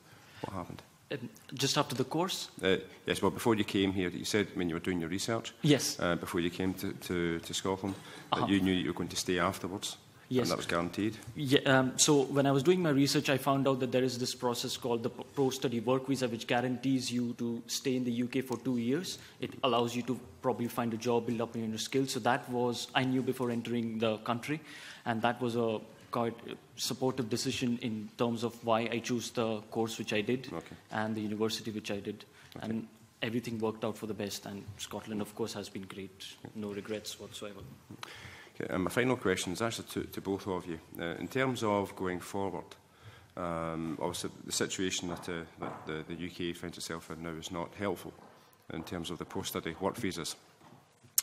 what happened? Um, just after the course? Uh, yes, well, before you came here, you said when you were doing your research, yes. Uh, before you came to, to, to Scotland, uh-huh. that you knew that you were going to stay afterwards. Yes. And that was guaranteed? Yeah, um, so when I was doing my research, I found out that there is this process called the Pro-Study Work Visa, which guarantees you to stay in the U K for two years. It allows you to probably find a job, build up on your skills. So that was, I knew before entering the country, and that was a quite supportive decision in terms of why I chose the course which I did okay. and the university which I did. Okay. And everything worked out for the best, and Scotland, of course, has been great. No regrets whatsoever. Okay, and my final question is actually to, to both of you. Uh, in terms of going forward, um, obviously the situation that, uh, that the, the U K finds itself in now is not helpful in terms of the post-study work visas.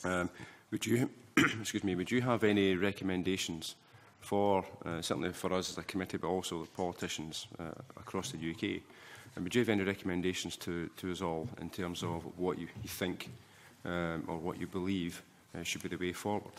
Um, would you, excuse me, would you have any recommendations for, uh, certainly for us as a committee, but also the politicians uh, across the U K? And would you have any recommendations to, to us all in terms of what you, you think um, or what you believe uh, should be the way forward?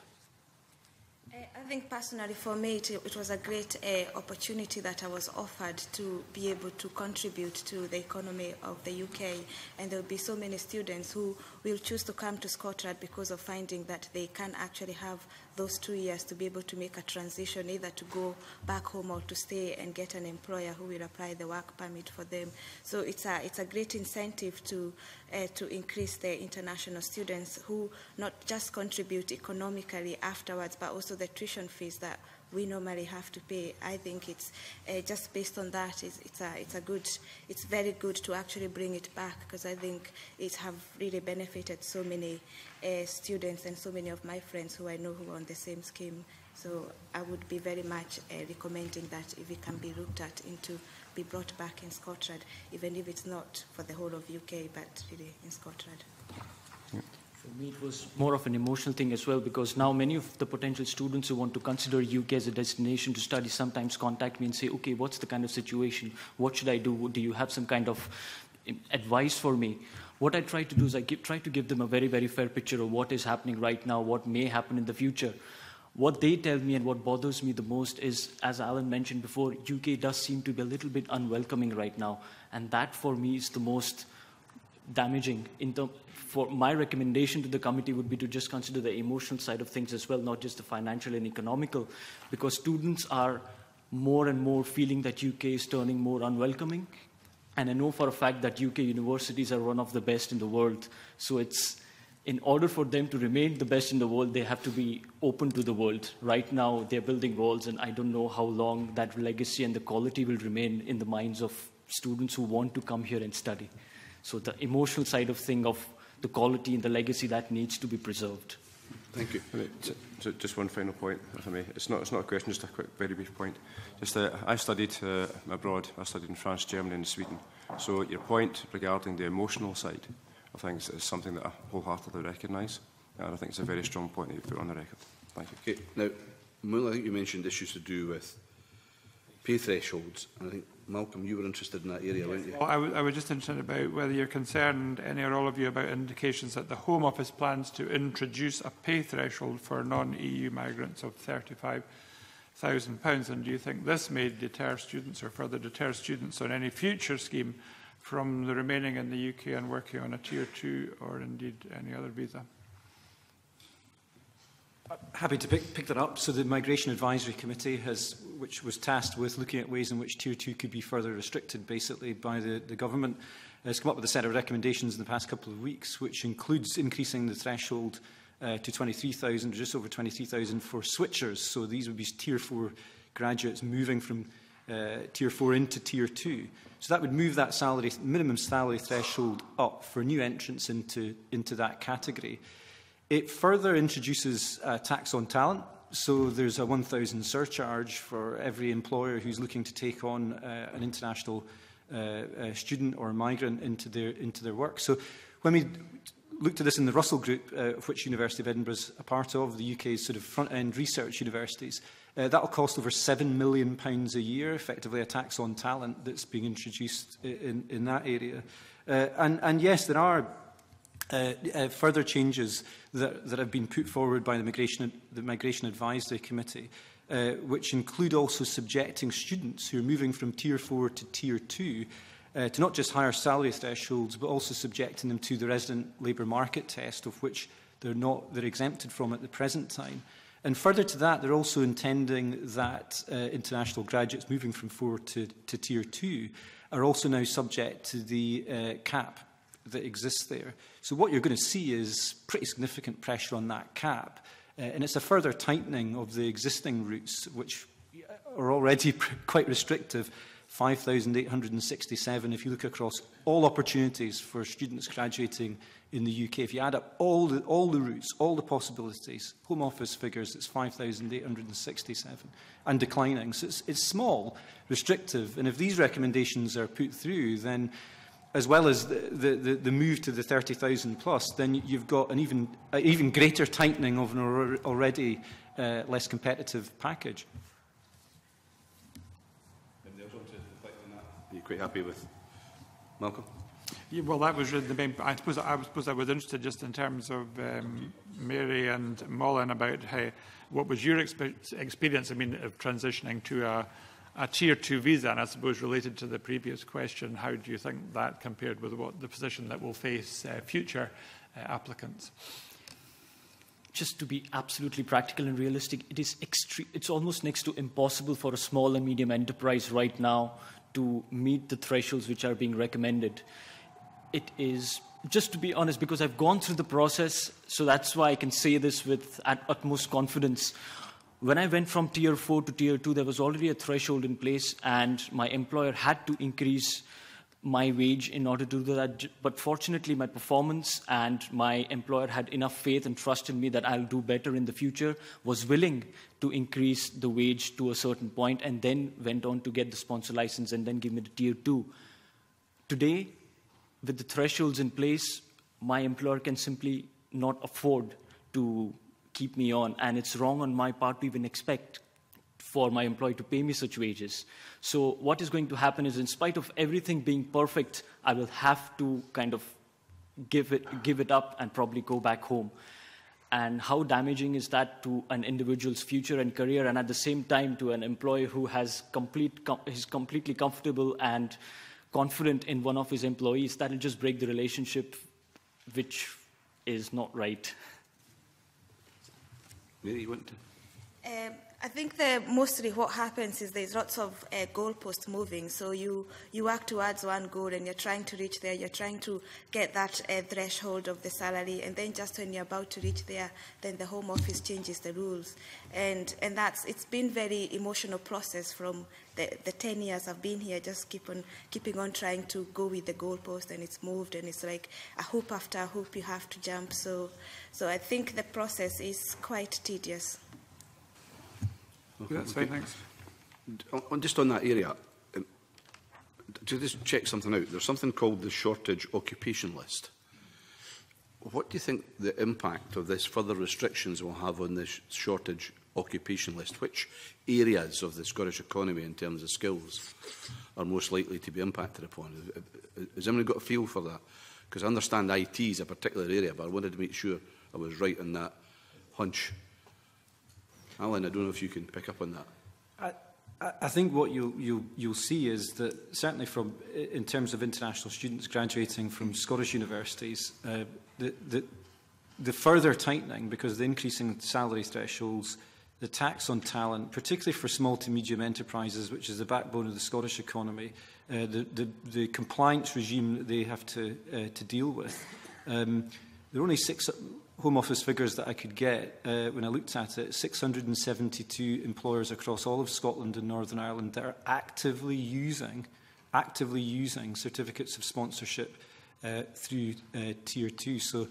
I think personally for me it, it was a great uh, opportunity that I was offered to be able to contribute to the economy of the U K, and there will be so many students who will choose to come to Scotland because of finding that they can actually have those two years to be able to make a transition, either to go back home or to stay and get an employer who will apply the work permit for them. So it's a, it's a great incentive to, uh, to increase the international students who not just contribute economically afterwards, but also the tuition fees that we normally have to pay. I think it's uh, just based on that, it's, it's, a, it's a good, it's very good to actually bring it back, because I think it have really benefited so many uh, students and so many of my friends who I know who are on the same scheme. So I would be very much uh, recommending that if it can be looked at into, be brought back in Scotland, even if it's not for the whole of U K, but really in Scotland. Yeah. For me, it was more of an emotional thing as well, because now many of the potential students who want to consider U K as a destination to study sometimes contact me and say, okay, what's the kind of situation? What should I do? Do you have some kind of advice for me? What I try to do is I give, try to give them a very, very fair picture of what is happening right now, what may happen in the future. What they tell me and what bothers me the most is, as Alan mentioned before, U K does seem to be a little bit unwelcoming right now. And that, for me, is the most damaging. In term, for my recommendation to the committee would be to just consider the emotional side of things as well, not just the financial and economical, because students are more and more feeling that U K is turning more unwelcoming. And I know for a fact that U K universities are one of the best in the world. So it's, in order for them to remain the best in the world, they have to be open to the world. Right now, they're building walls, and I don't know how long that legacy and the quality will remain in the minds of students who want to come here and study. So the emotional side of thing of the quality and the legacy that needs to be preserved. Thank you. So, so just one final point, if I may. It's not, it's not a question, just a quick, very brief point. Just uh, I studied uh, abroad. I studied in France, Germany, and Sweden. So your point regarding the emotional side of things is something that I wholeheartedly recognise, and I think it's a very strong point that you put on the record. Thank you. Okay. Now, Moulin, I think you mentioned issues to do with pay thresholds, and I think, Malcolm, you were interested in that area, weren't you? Well, I, I was just interested about whether you're concerned, any or all of you, about indications that the Home Office plans to introduce a pay threshold for non-E U migrants of thirty-five thousand pounds, and do you think this may deter students or further deter students on any future scheme from the remaining in the U K and working on a Tier two or indeed any other visa? Happy to pick, pick that up. So the Migration Advisory Committee, has, which was tasked with looking at ways in which Tier two could be further restricted, basically, by the, the government, has come up with a set of recommendations in the past couple of weeks, which includes increasing the threshold uh, to twenty-three thousand, just over twenty-three thousand, for switchers. So these would be Tier four graduates moving from uh, Tier four into Tier two. So that would move that salary, minimum salary threshold up for new entrants into, into that category. It further introduces a tax on talent, so there's a one thousand pound surcharge for every employer who's looking to take on uh, an international uh, uh, student or migrant into their, into their work. So when we looked at this in the Russell Group, uh, of which University of Edinburgh is a part of, the U K's sort of front-end research universities, uh, that will cost over seven million pounds a year, effectively a tax on talent that's being introduced in, in that area. Uh, and, and yes, there are uh, uh, further changes that, that have been put forward by the Migration, the Migration Advisory Committee, uh, which include also subjecting students who are moving from Tier four to Tier two uh, to not just higher salary thresholds, but also subjecting them to the resident labour market test, of which they're not, they're exempted from at the present time. And further to that, they're also intending that uh, international graduates moving from four to, to Tier two are also now subject to the uh, cap that exists there. So what you're going to see is pretty significant pressure on that cap. Uh, and it's a further tightening of the existing routes, which are already quite restrictive, five thousand eight hundred sixty-seven if you look across all opportunities for students graduating in the U K. If you add up all the, all the routes, all the possibilities, Home Office figures, it's five thousand eight hundred sixty-seven and declining. So it's, it's small, restrictive, and if these recommendations are put through, then as well as the, the, the, the move to the thirty thousand plus, then you've got an even, an even greater tightening of an already uh, less competitive package. You're quite happy with Malcolm? Yeah, well, that was really the main. I suppose I, I suppose I was interested just in terms of um, Mary and Maulin about how, what was your expe experience? I mean, of transitioning to a, a tier two visa, and I suppose related to the previous question, how do you think that compared with what the position that will face uh, future uh, applicants? Just to be absolutely practical and realistic, it is extre it's almost next to impossible for a small and medium enterprise right now to meet the thresholds which are being recommended. It is, just to be honest, because I've gone through the process, so that's why I can say this with at utmost confidence. When I went from Tier four to Tier two, there was already a threshold in place, and my employer had to increase my wage in order to do that. But fortunately, my performance and my employer had enough faith and trust in me that I'll do better in the future, was willing to increase the wage to a certain point, and then went on to get the sponsor license and then give me the Tier two. Today, with the thresholds in place, my employer can simply not afford to keep me on, and it's wrong on my part to even expect for my employer to pay me such wages. So what is going to happen is, in spite of everything being perfect, I will have to kind of give it, give it up and probably go back home. And how damaging is that to an individual's future and career, and at the same time to an employer who has complete, com is completely comfortable and confident in one of his employees? That'll just break the relationship, which is not right. Mary, you want to? Um, I think that mostly what happens is there's lots of uh, goalpost moving. So you, you work towards one goal and you're trying to reach there. You're trying to get that uh, threshold of the salary. And then just when you're about to reach there, then the Home Office changes the rules. And, and that's, it's been very emotional process from the, the ten years I've been here, just keep on, keeping on trying to go with the goalpost, and it's moved, and it's like a hoop after a hoop you have to jump. So, so I think the process is quite tedious. Okay, that's fine, thanks. Just on that area, um, to just check something out, there's something called the shortage occupation list. What do you think the impact of this further restrictions will have on this shortage occupation list? Which areas of the Scottish economy in terms of skills are most likely to be impacted upon? Has anyone got a feel for that? Because I understand I T is a particular area, but I wanted to make sure I was right in that hunch. Alan, I don't know if you can pick up on that. I, I think what you'll, you'll, you'll see is that certainly from, in terms of international students graduating from Scottish universities, uh, the, the, the further tightening, because of the increasing salary thresholds, the tax on talent, particularly for small to medium enterprises, which is the backbone of the Scottish economy, uh, the, the, the compliance regime that they have to, uh, to deal with. Um, there are only six... Home Office figures that I could get uh, when I looked at it, six hundred seventy-two employers across all of Scotland and Northern Ireland that are actively using, actively using certificates of sponsorship uh, through uh, Tier two. So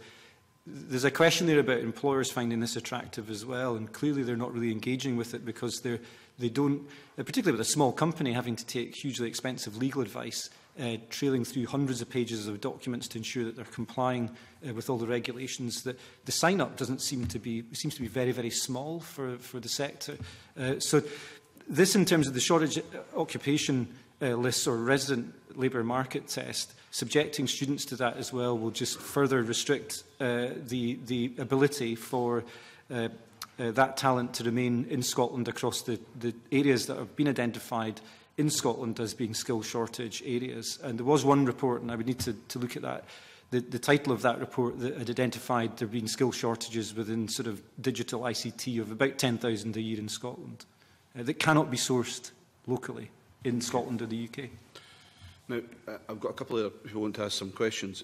there's a question there about employers finding this attractive as well, and clearly they're not really engaging with it because they're, they don't, particularly with a small company having to take hugely expensive legal advice, Uh, trailing through hundreds of pages of documents to ensure that they're complying uh, with all the regulations. That the sign-up doesn't seem to be seems to be very, very small for for the sector. Uh, so, this in terms of the shortage occupation uh, lists or resident labour market test, subjecting students to that as well will just further restrict uh, the, the ability for uh, uh, that talent to remain in Scotland across the, the areas that have been identified in Scotland as being skill shortage areas. And there was one report, and I would need to, to look at that, the, the title of that report that had identified there being skill shortages within sort of digital I C T of about ten thousand a year in Scotland uh, that cannot be sourced locally in Scotland or the U K. Now, I've got a couple of people who want to ask some questions.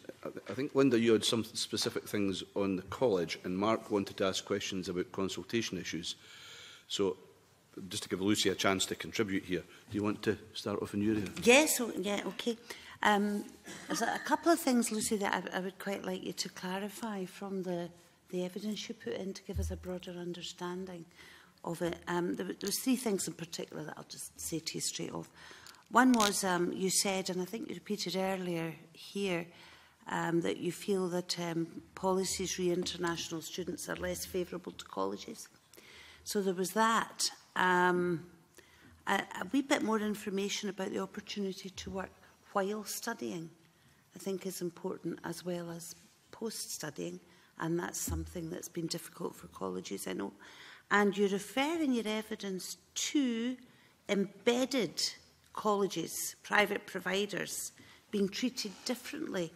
I think, Linda, you had some specific things on the college, and Mark wanted to ask questions about consultation issues. So, just to give Lucy a chance to contribute here, do you want to start off in your area? Yes, yeah, OK. Um, there's a couple of things, Lucy, that I, I would quite like you to clarify from the, the evidence you put in to give us a broader understanding of it. Um, there, there was three things in particular that I'll just say to you straight off. One was um, you said, and I think you repeated earlier here, um, that you feel that um, policies re international students are less favourable to colleges. So there was that. Um, a, a wee bit more information about the opportunity to work while studying, I think, is important, as well as post-studying, and that's something that's been difficult for colleges, I know. And you refer in your evidence to embedded colleges, private providers, being treated differently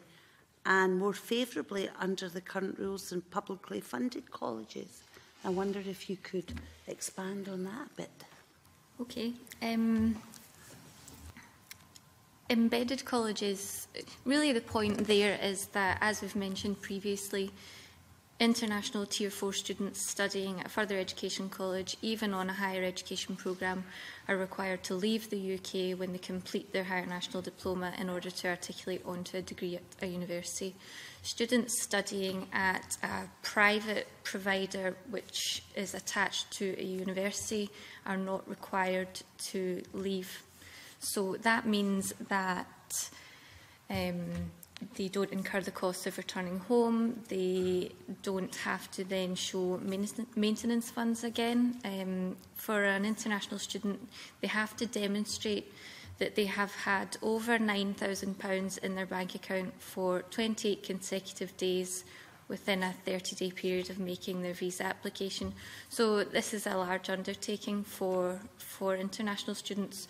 and more favourably under the current rules than publicly funded colleges. I wonder if you could expand on that a bit. Okay. Um, embedded colleges, really the point there is that, as we've mentioned previously, international Tier four students studying at a further education college, even on a higher education programme, are required to leave the U K when they complete their higher national diploma in order to articulate onto a degree at a university. Students studying at a private provider which is attached to a university are not required to leave. So that means that um, they don't incur the cost of returning home, they don't have to then show maintenance funds again. Um, for an international student, they have to demonstrate that they have had over nine thousand pounds in their bank account for twenty-eight consecutive days within a thirty-day period of making their visa application. So this is a large undertaking for, for international students.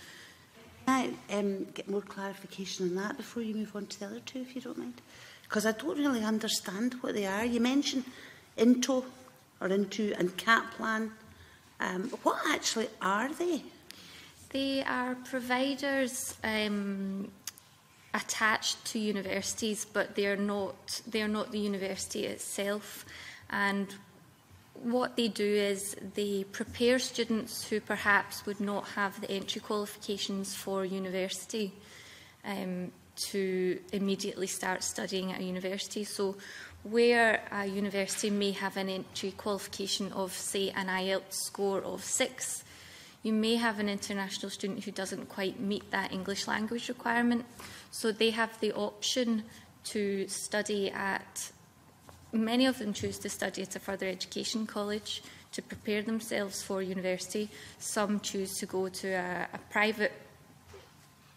Can I um, get more clarification on that before you move on to the other two, if you don't mind? Because I don't really understand what they are. You mentioned INTO or INTO and Kaplan. Um, what actually are they? They are providers um, attached to universities, but they are not, they are not the university itself. And what they do is they prepare students who perhaps would not have the entry qualifications for university um, to immediately start studying at a university. So where a university may have an entry qualification of, say, an I E L T S score of six, you may have an international student who doesn't quite meet that English language requirement. So they have the option to study at... Many of them choose to study at a further education college to prepare themselves for university. Some choose to go to a, a private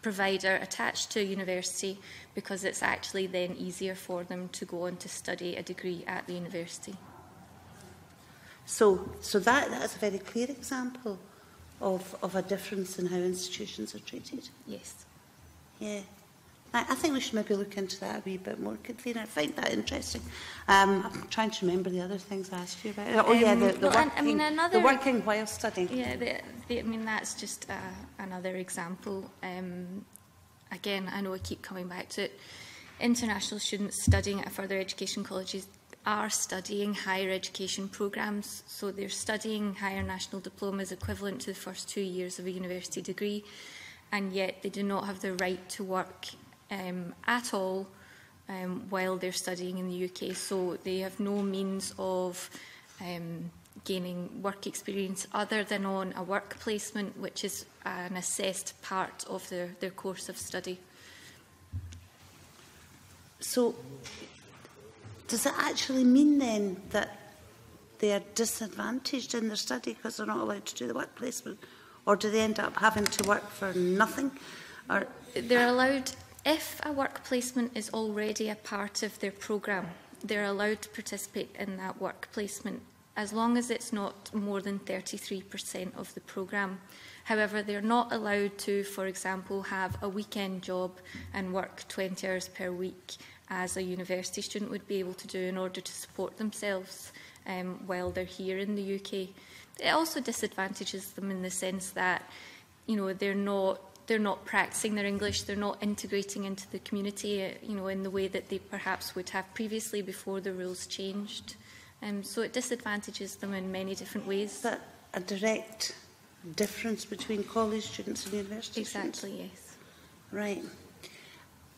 provider attached to a university because it's actually then easier for them to go on to study a degree at the university. So, so that, that's a very clear example of, of a difference in how institutions are treated. Yes. Yeah. I think we should maybe look into that a wee bit more, Convener. I find that interesting. Um, I'm trying to remember the other things I asked you about. Oh, um, yeah, the, the, no, working, I mean, another, the working while studying. Yeah, the, the, I mean, that's just uh, another example. Um, again, I know I keep coming back to it. International students studying at further education colleges are studying higher education programmes. So they're studying higher national diplomas equivalent to the first two years of a university degree, and yet they do not have the right to work Um, at all um, while they're studying in the U K, so they have no means of um, gaining work experience other than on a work placement, which is an assessed part of their, their course of study. So does it actually mean then that they are disadvantaged in their study because they're not allowed to do the work placement, or do they end up having to work for nothing? are they're allowed, if a work placement is already a part of their programme, they're allowed to participate in that work placement as long as it's not more than thirty-three percent of the programme. However, they're not allowed to, for example, have a weekend job and work twenty hours per week as a university student would be able to do in order to support themselves um, while they're here in the U K. It also disadvantages them in the sense that, you know, they're not they're not practising their English, they're not integrating into the community, you know, in the way that they perhaps would have previously before the rules changed. Um, so it disadvantages them in many different ways. Is that a direct difference between college students and university exactly, students? Exactly, yes. Right.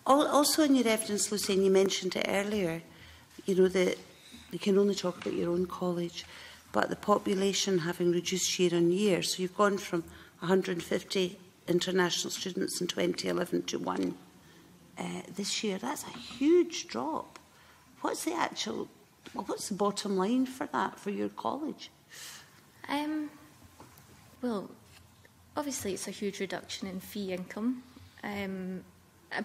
All, also in your evidence, Lucy, and you mentioned it earlier, you know, that you can only talk about your own college, but the population having reduced year on year. So you've gone from one hundred and fifty international students in twenty eleven to one uh, this year. That's a huge drop. What's the actual... Well, what's the bottom line for that, for your college? Um, well, obviously it's a huge reduction in fee income, um,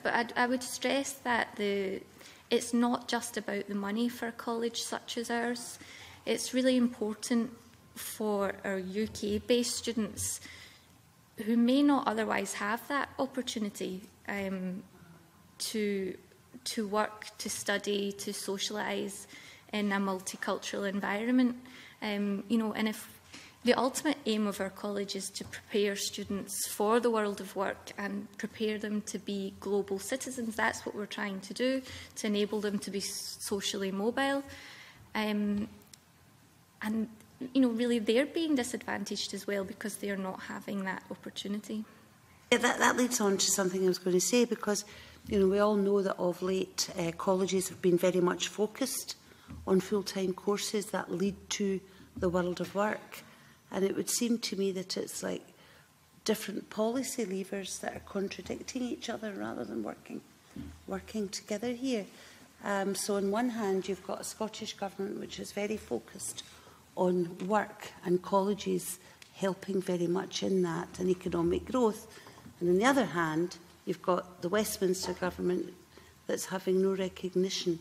but I'd, I would stress that the it's not just about the money for a college such as ours. It's really important for our U K-based students who may not otherwise have that opportunity um, to to work, to study, to socialise in a multicultural environment, um, you know, and if the ultimate aim of our college is to prepare students for the world of work and prepare them to be global citizens, that's what we're trying to do, to enable them to be socially mobile. Um, and, you know, really they're being disadvantaged as well because they're not having that opportunity. Yeah, that, that leads on to something I was going to say, because, you know, we all know that of late uh, colleges have been very much focused on full-time courses that lead to the world of work. And it would seem to me that it's like different policy levers that are contradicting each other rather than working, working together here. Um, so on one hand, you've got a Scottish Government which is very focused on work and colleges helping very much in that and economic growth. And on the other hand, you've got the Westminster Government that's having no recognition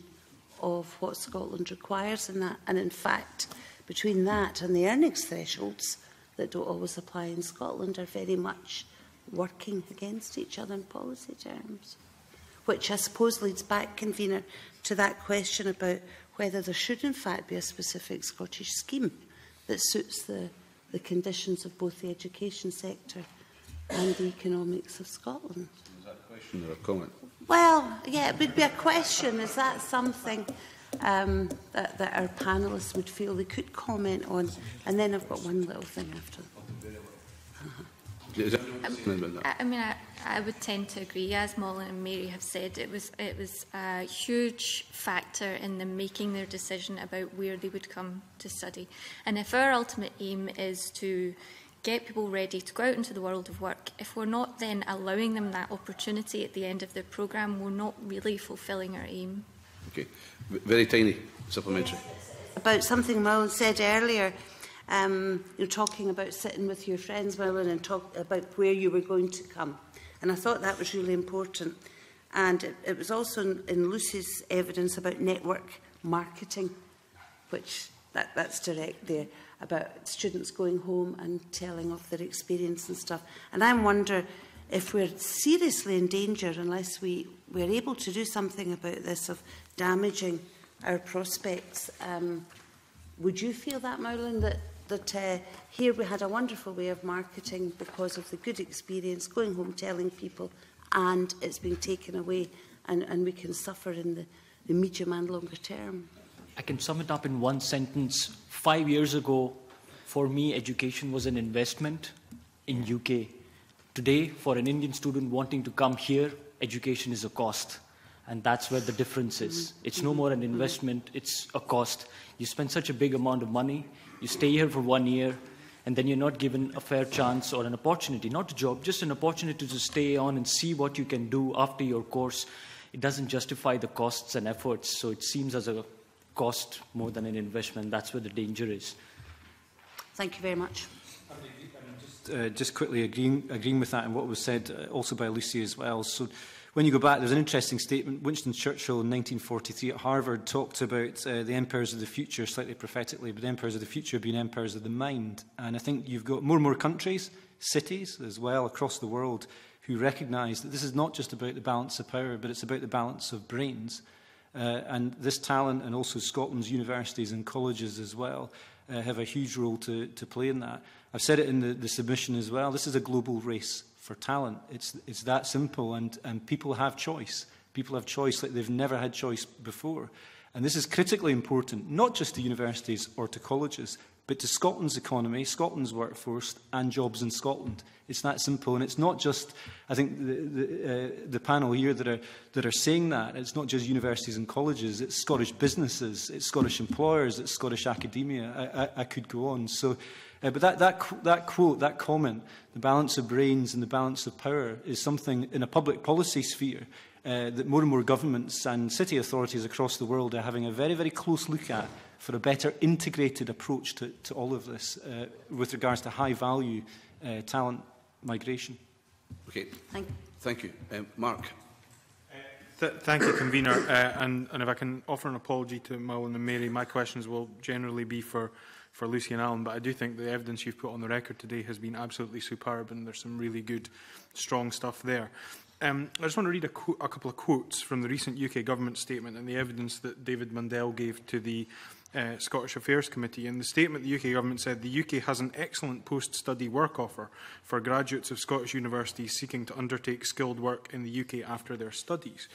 of what Scotland requires in that, and in fact between that and the earnings thresholds that don't always apply in Scotland are very much working against each other in policy terms, which I suppose leads back, convener, to that question about whether there should in fact be a specific Scottish scheme that suits the, the conditions of both the education sector and the economics of Scotland. Was that a question or a comment? Well, yeah, it would be a question. Is that something um, that, that our panellists would feel they could comment on? And then I've got one little thing after that. Uh-huh. I, I mean, I, I would tend to agree. As Maulin and Mary have said, it was, it was a huge factor in them making their decision about where they would come to study. And if our ultimate aim is to get people ready to go out into the world of work, if we're not then allowing them that opportunity at the end of their programme, we're not really fulfilling our aim. Okay. Very tiny supplementary. Yes. About something Maulin said earlier, um, you're talking about sitting with your friends, Maulin, and talk about where you were going to come. And I thought that was really important. And it, it was also in, in Lucy's evidence about network marketing, which that, that's direct there, about students going home and telling off their experience and stuff. And I wonder if we're seriously in danger, unless we, we're able to do something about this, of damaging our prospects. Um, would you feel that, Maulin, that, that uh, here we had a wonderful way of marketing because of the good experience, going home telling people, and it's being taken away, and, and we can suffer in the, the medium and longer term? I can sum it up in one sentence. Five years ago, for me, education was an investment in U K. Today, for an Indian student wanting to come here, education is a cost. And that's where the difference is. It's no more an investment, it's a cost. You spend such a big amount of money, you stay here for one year, and then you're not given a fair chance or an opportunity, not a job, just an opportunity to stay on and see what you can do after your course. It doesn't justify the costs and efforts, so it seems as a cost more than an investment. That's where the danger is. Thank you very much. Just, uh, just quickly agreeing, agreeing with that and what was said uh, also by Lucy as well. So when you go back, there's an interesting statement. Winston Churchill in nineteen forty-three at Harvard talked about uh, the empires of the future, slightly prophetically, but the empires of the future being empires of the mind. And I think you've got more and more countries, cities as well across the world, who recognise that this is not just about the balance of power, but it's about the balance of brains. Uh, and this talent, and also Scotland's universities and colleges as well, uh, have a huge role to, to play in that. I've said it in the, the submission as well, this is a global race for talent. It's, it's that simple, and, and people have choice. People have choice like they've never had choice before. And this is critically important, not just to universities or to colleges, but to Scotland's economy, Scotland's workforce, and jobs in Scotland. It's that simple, and it's not just, I think, the, the, uh, the panel here that are, that are saying that. It's not just universities and colleges, it's Scottish businesses, it's Scottish employers, it's Scottish academia. I, I, I could go on. So, uh, but that, that, that quote, that comment, the balance of brains and the balance of power, is something in a public policy sphere uh, that more and more governments and city authorities across the world are having a very, very close look at, for a better integrated approach to, to all of this uh, with regards to high-value uh, talent migration. Okay. Thank, thank you. Um, Mark. Uh, th thank you, Convener. Uh, and, and if I can offer an apology to Maulin and Mary, my questions will generally be for, for Lucy and Alan, but I do think the evidence you've put on the record today has been absolutely superb, and there's some really good, strong stuff there. Um, I just want to read a, a couple of quotes from the recent U K government statement and the evidence that David Mundell gave to the Uh, Scottish Affairs Committee. In the statement, the U K government said the U K has an excellent post-study work offer for graduates of Scottish universities seeking to undertake skilled work in the U K after their studies.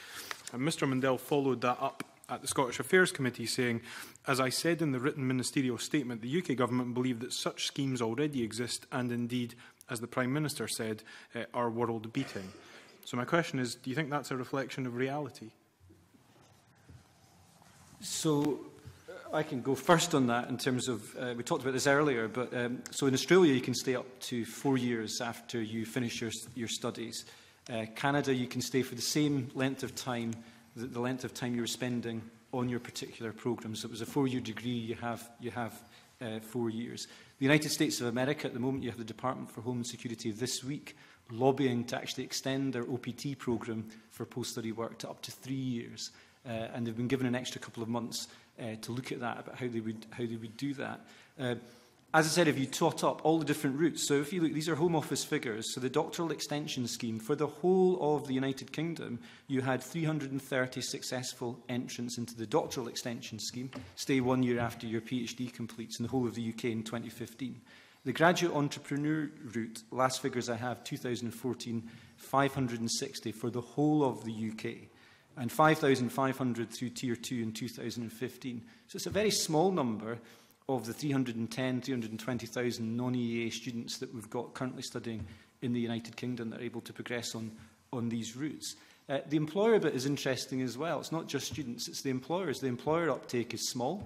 And Mr Mundell followed that up at the Scottish Affairs Committee, saying, as I said in the written ministerial statement, the U K government believed that such schemes already exist and indeed, as the Prime Minister said, uh, are world-beating. So my question is, do you think that's a reflection of reality? So I can go first on that in terms of, uh, we talked about this earlier, but um, so in Australia you can stay up to four years after you finish your, your studies. Uh, Canada, you can stay for the same length of time, the, the length of time you were spending on your particular programme. So it was a four-year degree, you have, you have uh, four years. The United States of America, at the moment you have the Department for Homeland Security this week lobbying to actually extend their O P T programme for post-study work to up to three years. Uh, and they've been given an extra couple of months Uh, to look at that, about how they would, how they would do that. Uh, as I said, if you tot up all the different routes, so if you look, these are Home Office figures, so the doctoral extension scheme, for the whole of the United Kingdom, you had three hundred and thirty successful entrants into the doctoral extension scheme, stay one year after your PhD completes, in the whole of the U K in twenty fifteen. The graduate entrepreneur route, last figures I have, two thousand fourteen, five hundred and sixty for the whole of the U K. And five thousand five hundred through Tier two in two thousand fifteen. So it's a very small number of the three hundred and ten, three hundred and twenty thousand non-E A students that we've got currently studying in the United Kingdom that are able to progress on, on these routes. Uh, the employer bit is interesting as well. It's not just students, it's the employers. The employer uptake is small.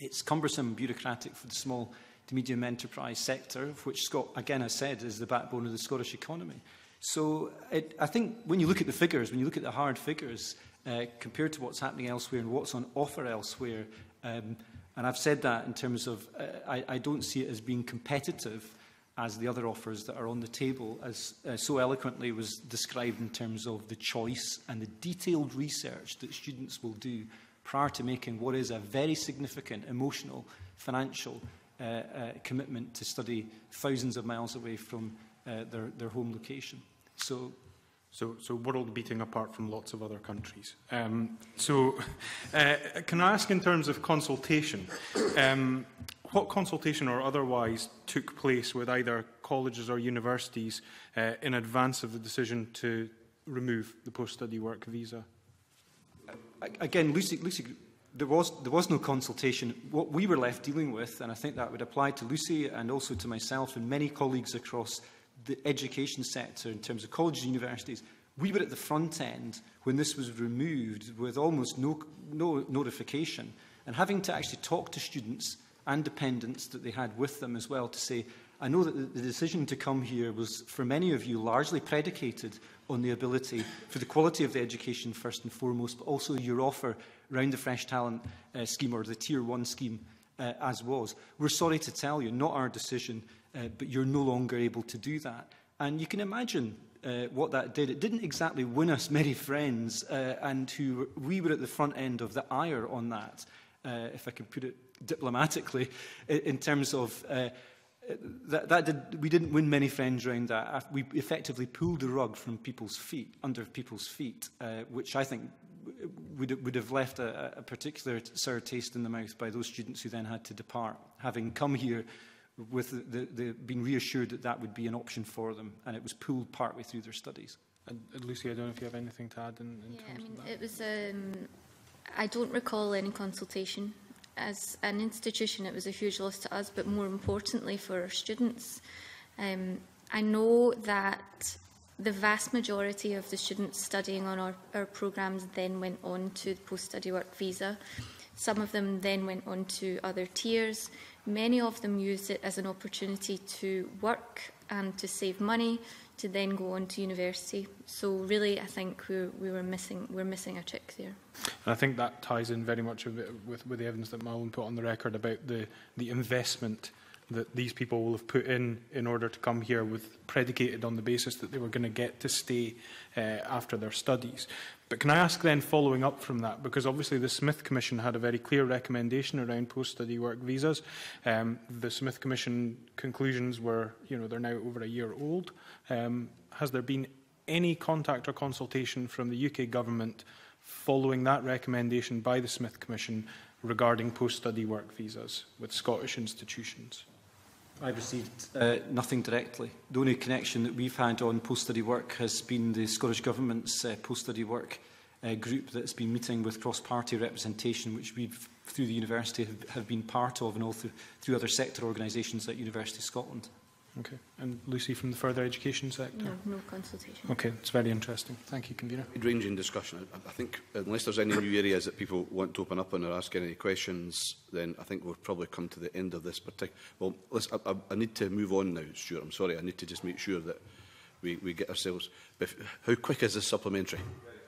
It's cumbersome and bureaucratic for the small to medium enterprise sector, of which Scott, again, I said, is the backbone of the Scottish economy. So it, I think when you look at the figures, when you look at the hard figures, uh, compared to what's happening elsewhere and what's on offer elsewhere, um, and I've said that in terms of, uh, I, I don't see it as being competitive as the other offers that are on the table, as uh, so eloquently was described in terms of the choice and the detailed research that students will do prior to making what is a very significant emotional, financial uh, uh, commitment to study thousands of miles away from uh, their, their home location. So, so, so world-beating apart from lots of other countries. Um, so, uh, can I ask in terms of consultation, um, what consultation or otherwise took place with either colleges or universities uh, in advance of the decision to remove the post-study work visa? Again, Lucy, Lucy there, was, there was no consultation. What we were left dealing with, and I think that would apply to Lucy and also to myself and many colleagues across the education sector in terms of colleges and universities, we were at the front end when this was removed with almost no, no notification, and having to actually talk to students and dependents that they had with them as well to say, I know that the decision to come here was, for many of you, largely predicated on the ability for the quality of the education first and foremost, but also your offer around the Fresh Talent uh, scheme or the Tier one scheme. uh, as was. We're sorry to tell you, not our decision, uh, but you're no longer able to do that. And you can imagine uh, what that did. It didn't exactly win us many friends, uh, and who we were at the front end of the ire on that, uh, if I can put it diplomatically, in terms of... Uh, That, that did, we didn't win many friends around that. We effectively pulled the rug from people's feet, under people's feet, uh, which I think would, would have left a, a particular sour taste in the mouth by those students who then had to depart, having come here with the, the, the, being reassured that that would be an option for them, and it was pulled partway through their studies. And, and Lucy, I don't know if you have anything to add in, in yeah, terms I mean, of that. It was, um, I don't recall any consultation. As an institution, it was a huge loss to us, but more importantly for our students. Um, I know that the vast majority of the students studying on our, our programmes then went on to the post-study work visa. Some of them then went on to other tiers. Many of them used it as an opportunity to work and to save money, to then go on to university. So really, I think we, we were missing we're missing a trick there. And I think that ties in very much with, with the evidence that Maulin put on the record about the, the investment that these people will have put in in order to come here, with predicated on the basis that they were going to get to stay uh, after their studies. But can I ask then, following up from that, because obviously the Smith Commission had a very clear recommendation around post-study work visas. Um, the Smith Commission conclusions were, you know, they're now over a year old. Um, has there been any contact or consultation from the U K government following that recommendation by the Smith Commission regarding post-study work visas with Scottish institutions? I've received uh, nothing directly. The only connection that we've had on post-study work has been the Scottish Government's uh, post-study work uh, group that's been meeting with cross-party representation, which we've, through the university, have, have been part of, and all through, through other sector organisations at University of Scotland. Okay. And Lucy, from the further education sector? No, no consultation. Okay, it's very interesting. Thank you, Convener. Wide ranging discussion. I, I think unless there's any new areas that people want to open up on or ask any questions, then I think we'll probably come to the end of this particular... Well, listen, I, I, I need to move on now, Stuart. I'm sorry. I need to just make sure that we, we get ourselves... How quick is this supplementary?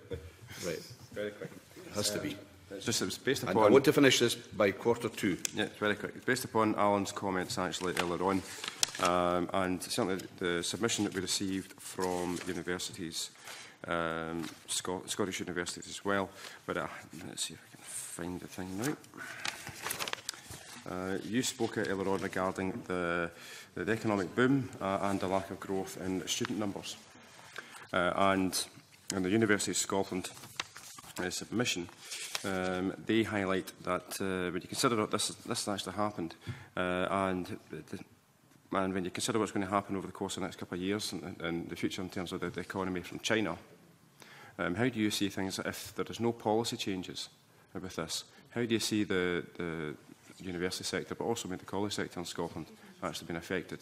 Very quick. Right. Very quick. It has um, to be. It's just, it's based upon... And I want to finish this by quarter two. Yeah, it's very quick. It's based upon Alan's comments actually earlier on. Um, and certainly the submission that we received from universities, um, Scot Scottish universities as well. But uh, let's see if I can find the thing now. Uh, you spoke earlier on regarding the, the economic boom uh, and the lack of growth in student numbers. Uh, and in the University of Scotland uh, submission, Um, they highlight that uh, when you consider that this, this has actually happened, uh, and, and when you consider what's going to happen over the course of the next couple of years and, and the future in terms of the, the economy from China, um, how do you see things if there is no policy changes with this? How do you see the, the university sector, but also the college sector in Scotland, actually being affected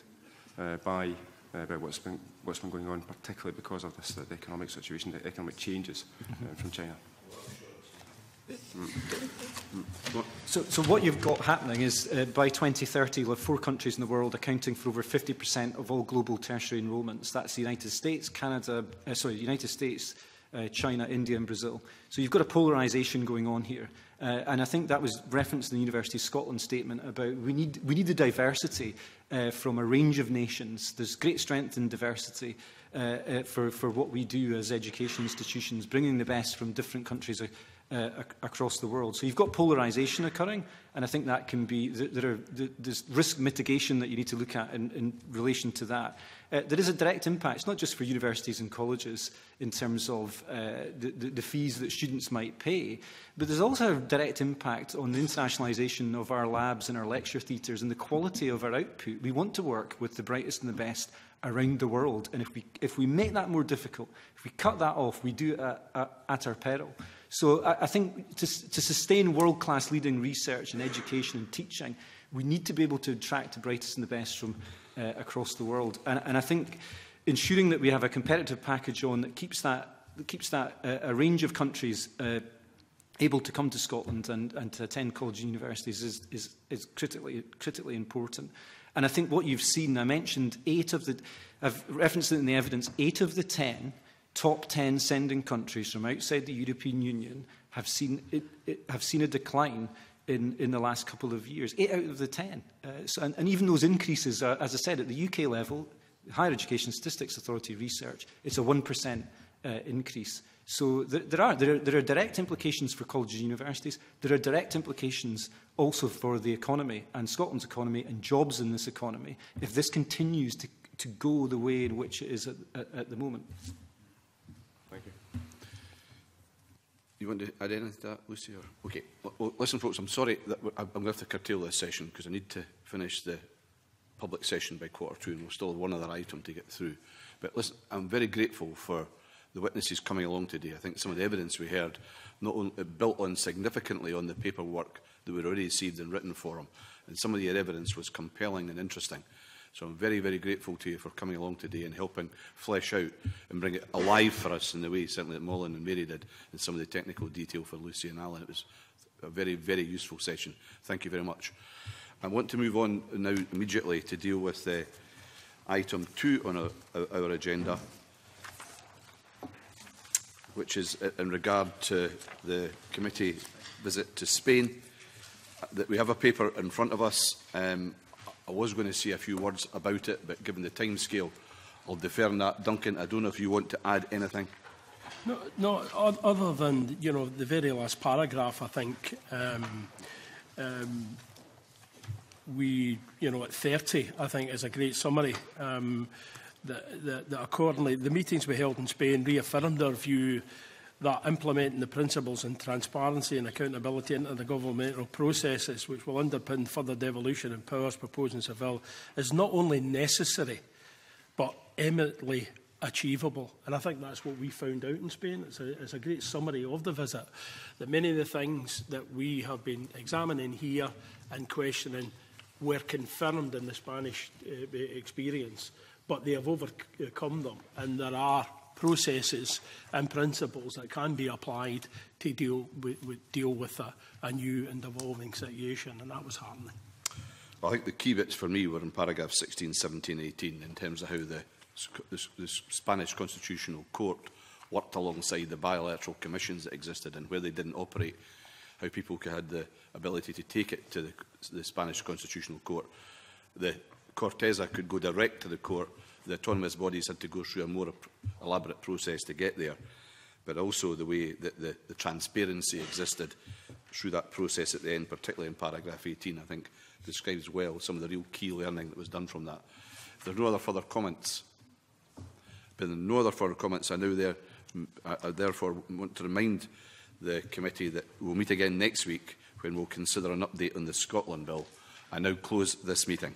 uh, by, uh, by what's been, what's been going on, particularly because of this, uh, the economic situation, the economic changes uh, from China? So, so what you've got happening is uh, by twenty thirty, we'll have four countries in the world accounting for over fifty percent of all global tertiary enrolments. That's the United States, Canada, uh, sorry, United States, uh, China, India, and Brazil. So you've got a polarisation going on here, uh, and I think that was referenced in the University of Scotland statement about we need we need the diversity uh, from a range of nations. There's great strength in diversity. Uh, uh, for, for what we do as education institutions, bringing the best from different countries uh, uh, ac across the world. So you've got polarisation occurring, and I think that can be, th there are, th there's risk mitigation that you need to look at in, in relation to that. Uh, there is a direct impact. It's not just for universities and colleges in terms of uh, the, the, the fees that students might pay, but there's also a direct impact on the internationalisation of our labs and our lecture theatres and the quality of our output. We want to work with the brightest and the best around the world, and if we, if we make that more difficult, if we cut that off, we do it at, at, at our peril. So I, I think to, to sustain world-class leading research and education and teaching, we need to be able to attract the brightest and the best from uh, across the world. And, and I think ensuring that we have a competitive package on that keeps that, that, keeps that uh, a range of countries uh, able to come to Scotland and, and to attend college and universities is, is, is critically, critically important. And I think what you've seen, I mentioned eight of the, I've referenced it in the evidence, eight of the ten top ten sending countries from outside the European Union have seen, it, it, have seen a decline in, in the last couple of years, eight out of the ten. Uh, so, and, and even those increases, are, as I said, at the U K level, Higher Education Statistics Authority research, it's a one percent uh, increase. So there, there, are, there, are, there are direct implications for colleges and universities. There are direct implications also for the economy and Scotland's economy and jobs in this economy if this continues to, to go the way in which it is at, at, at the moment. Thank you. You want to add anything to that, Lucy? Or? Okay. Well, listen, folks, I'm sorry that I'm going to have to curtail this session because I need to finish the public session by quarter two, and we'll still have one other item to get through. But listen, I'm very grateful for the witnesses coming along today. I think some of the evidence we heard not only built on significantly on the paperwork that we'd already received in written form, and some of the evidence was compelling and interesting. So I'm very, very grateful to you for coming along today and helping flesh out and bring it alive for us in the way certainly that Maulin and Mary did, and some of the technical detail for Lucy and Alan. It was a very, very useful session. Thank you very much. I want to move on now immediately to deal with uh, item two on our, our agenda, which is in regard to the committee visit to Spain. That we have a paper in front of us. Um, I was going to say a few words about it, but given the time scale, I'll defer that. Duncan, I don't know if you want to add anything. No, no other than, you know, the very last paragraph, I think, um, um, we, you know, at thirty, I think, is a great summary. Um, That, that, that accordingly, the meetings we held in Spain reaffirmed our view that implementing the principles in transparency and accountability into the governmental processes, which will underpin further devolution and powers proposed in Seville, is not only necessary but eminently achievable. And I think that's what we found out in Spain. It's a, it's a great summary of the visit, that many of the things that we have been examining here and questioning were confirmed in the Spanish uh, experience. But they have overcome them, and there are processes and principles that can be applied to deal with, with, deal with a, a new and evolving situation, and that was heartening. Well, I think the key bits for me were in paragraph sixteen, seventeen, eighteen in terms of how the, the, the Spanish Constitutional Court worked alongside the bilateral commissions that existed and where they didn't operate, how people had the ability to take it to the, the Spanish Constitutional Court. The Cortes could go direct to the court. The autonomous bodies had to go through a more elaborate process to get there. But also the way that the, the transparency existed through that process at the end, particularly in paragraph eighteen, I think describes well some of the real key learning that was done from that. If there are no other further comments, but there are no other further comments, I now there, I, I therefore want to remind the committee that we'll meet again next week when we'll consider an update on the Scotland Bill. I now close this meeting.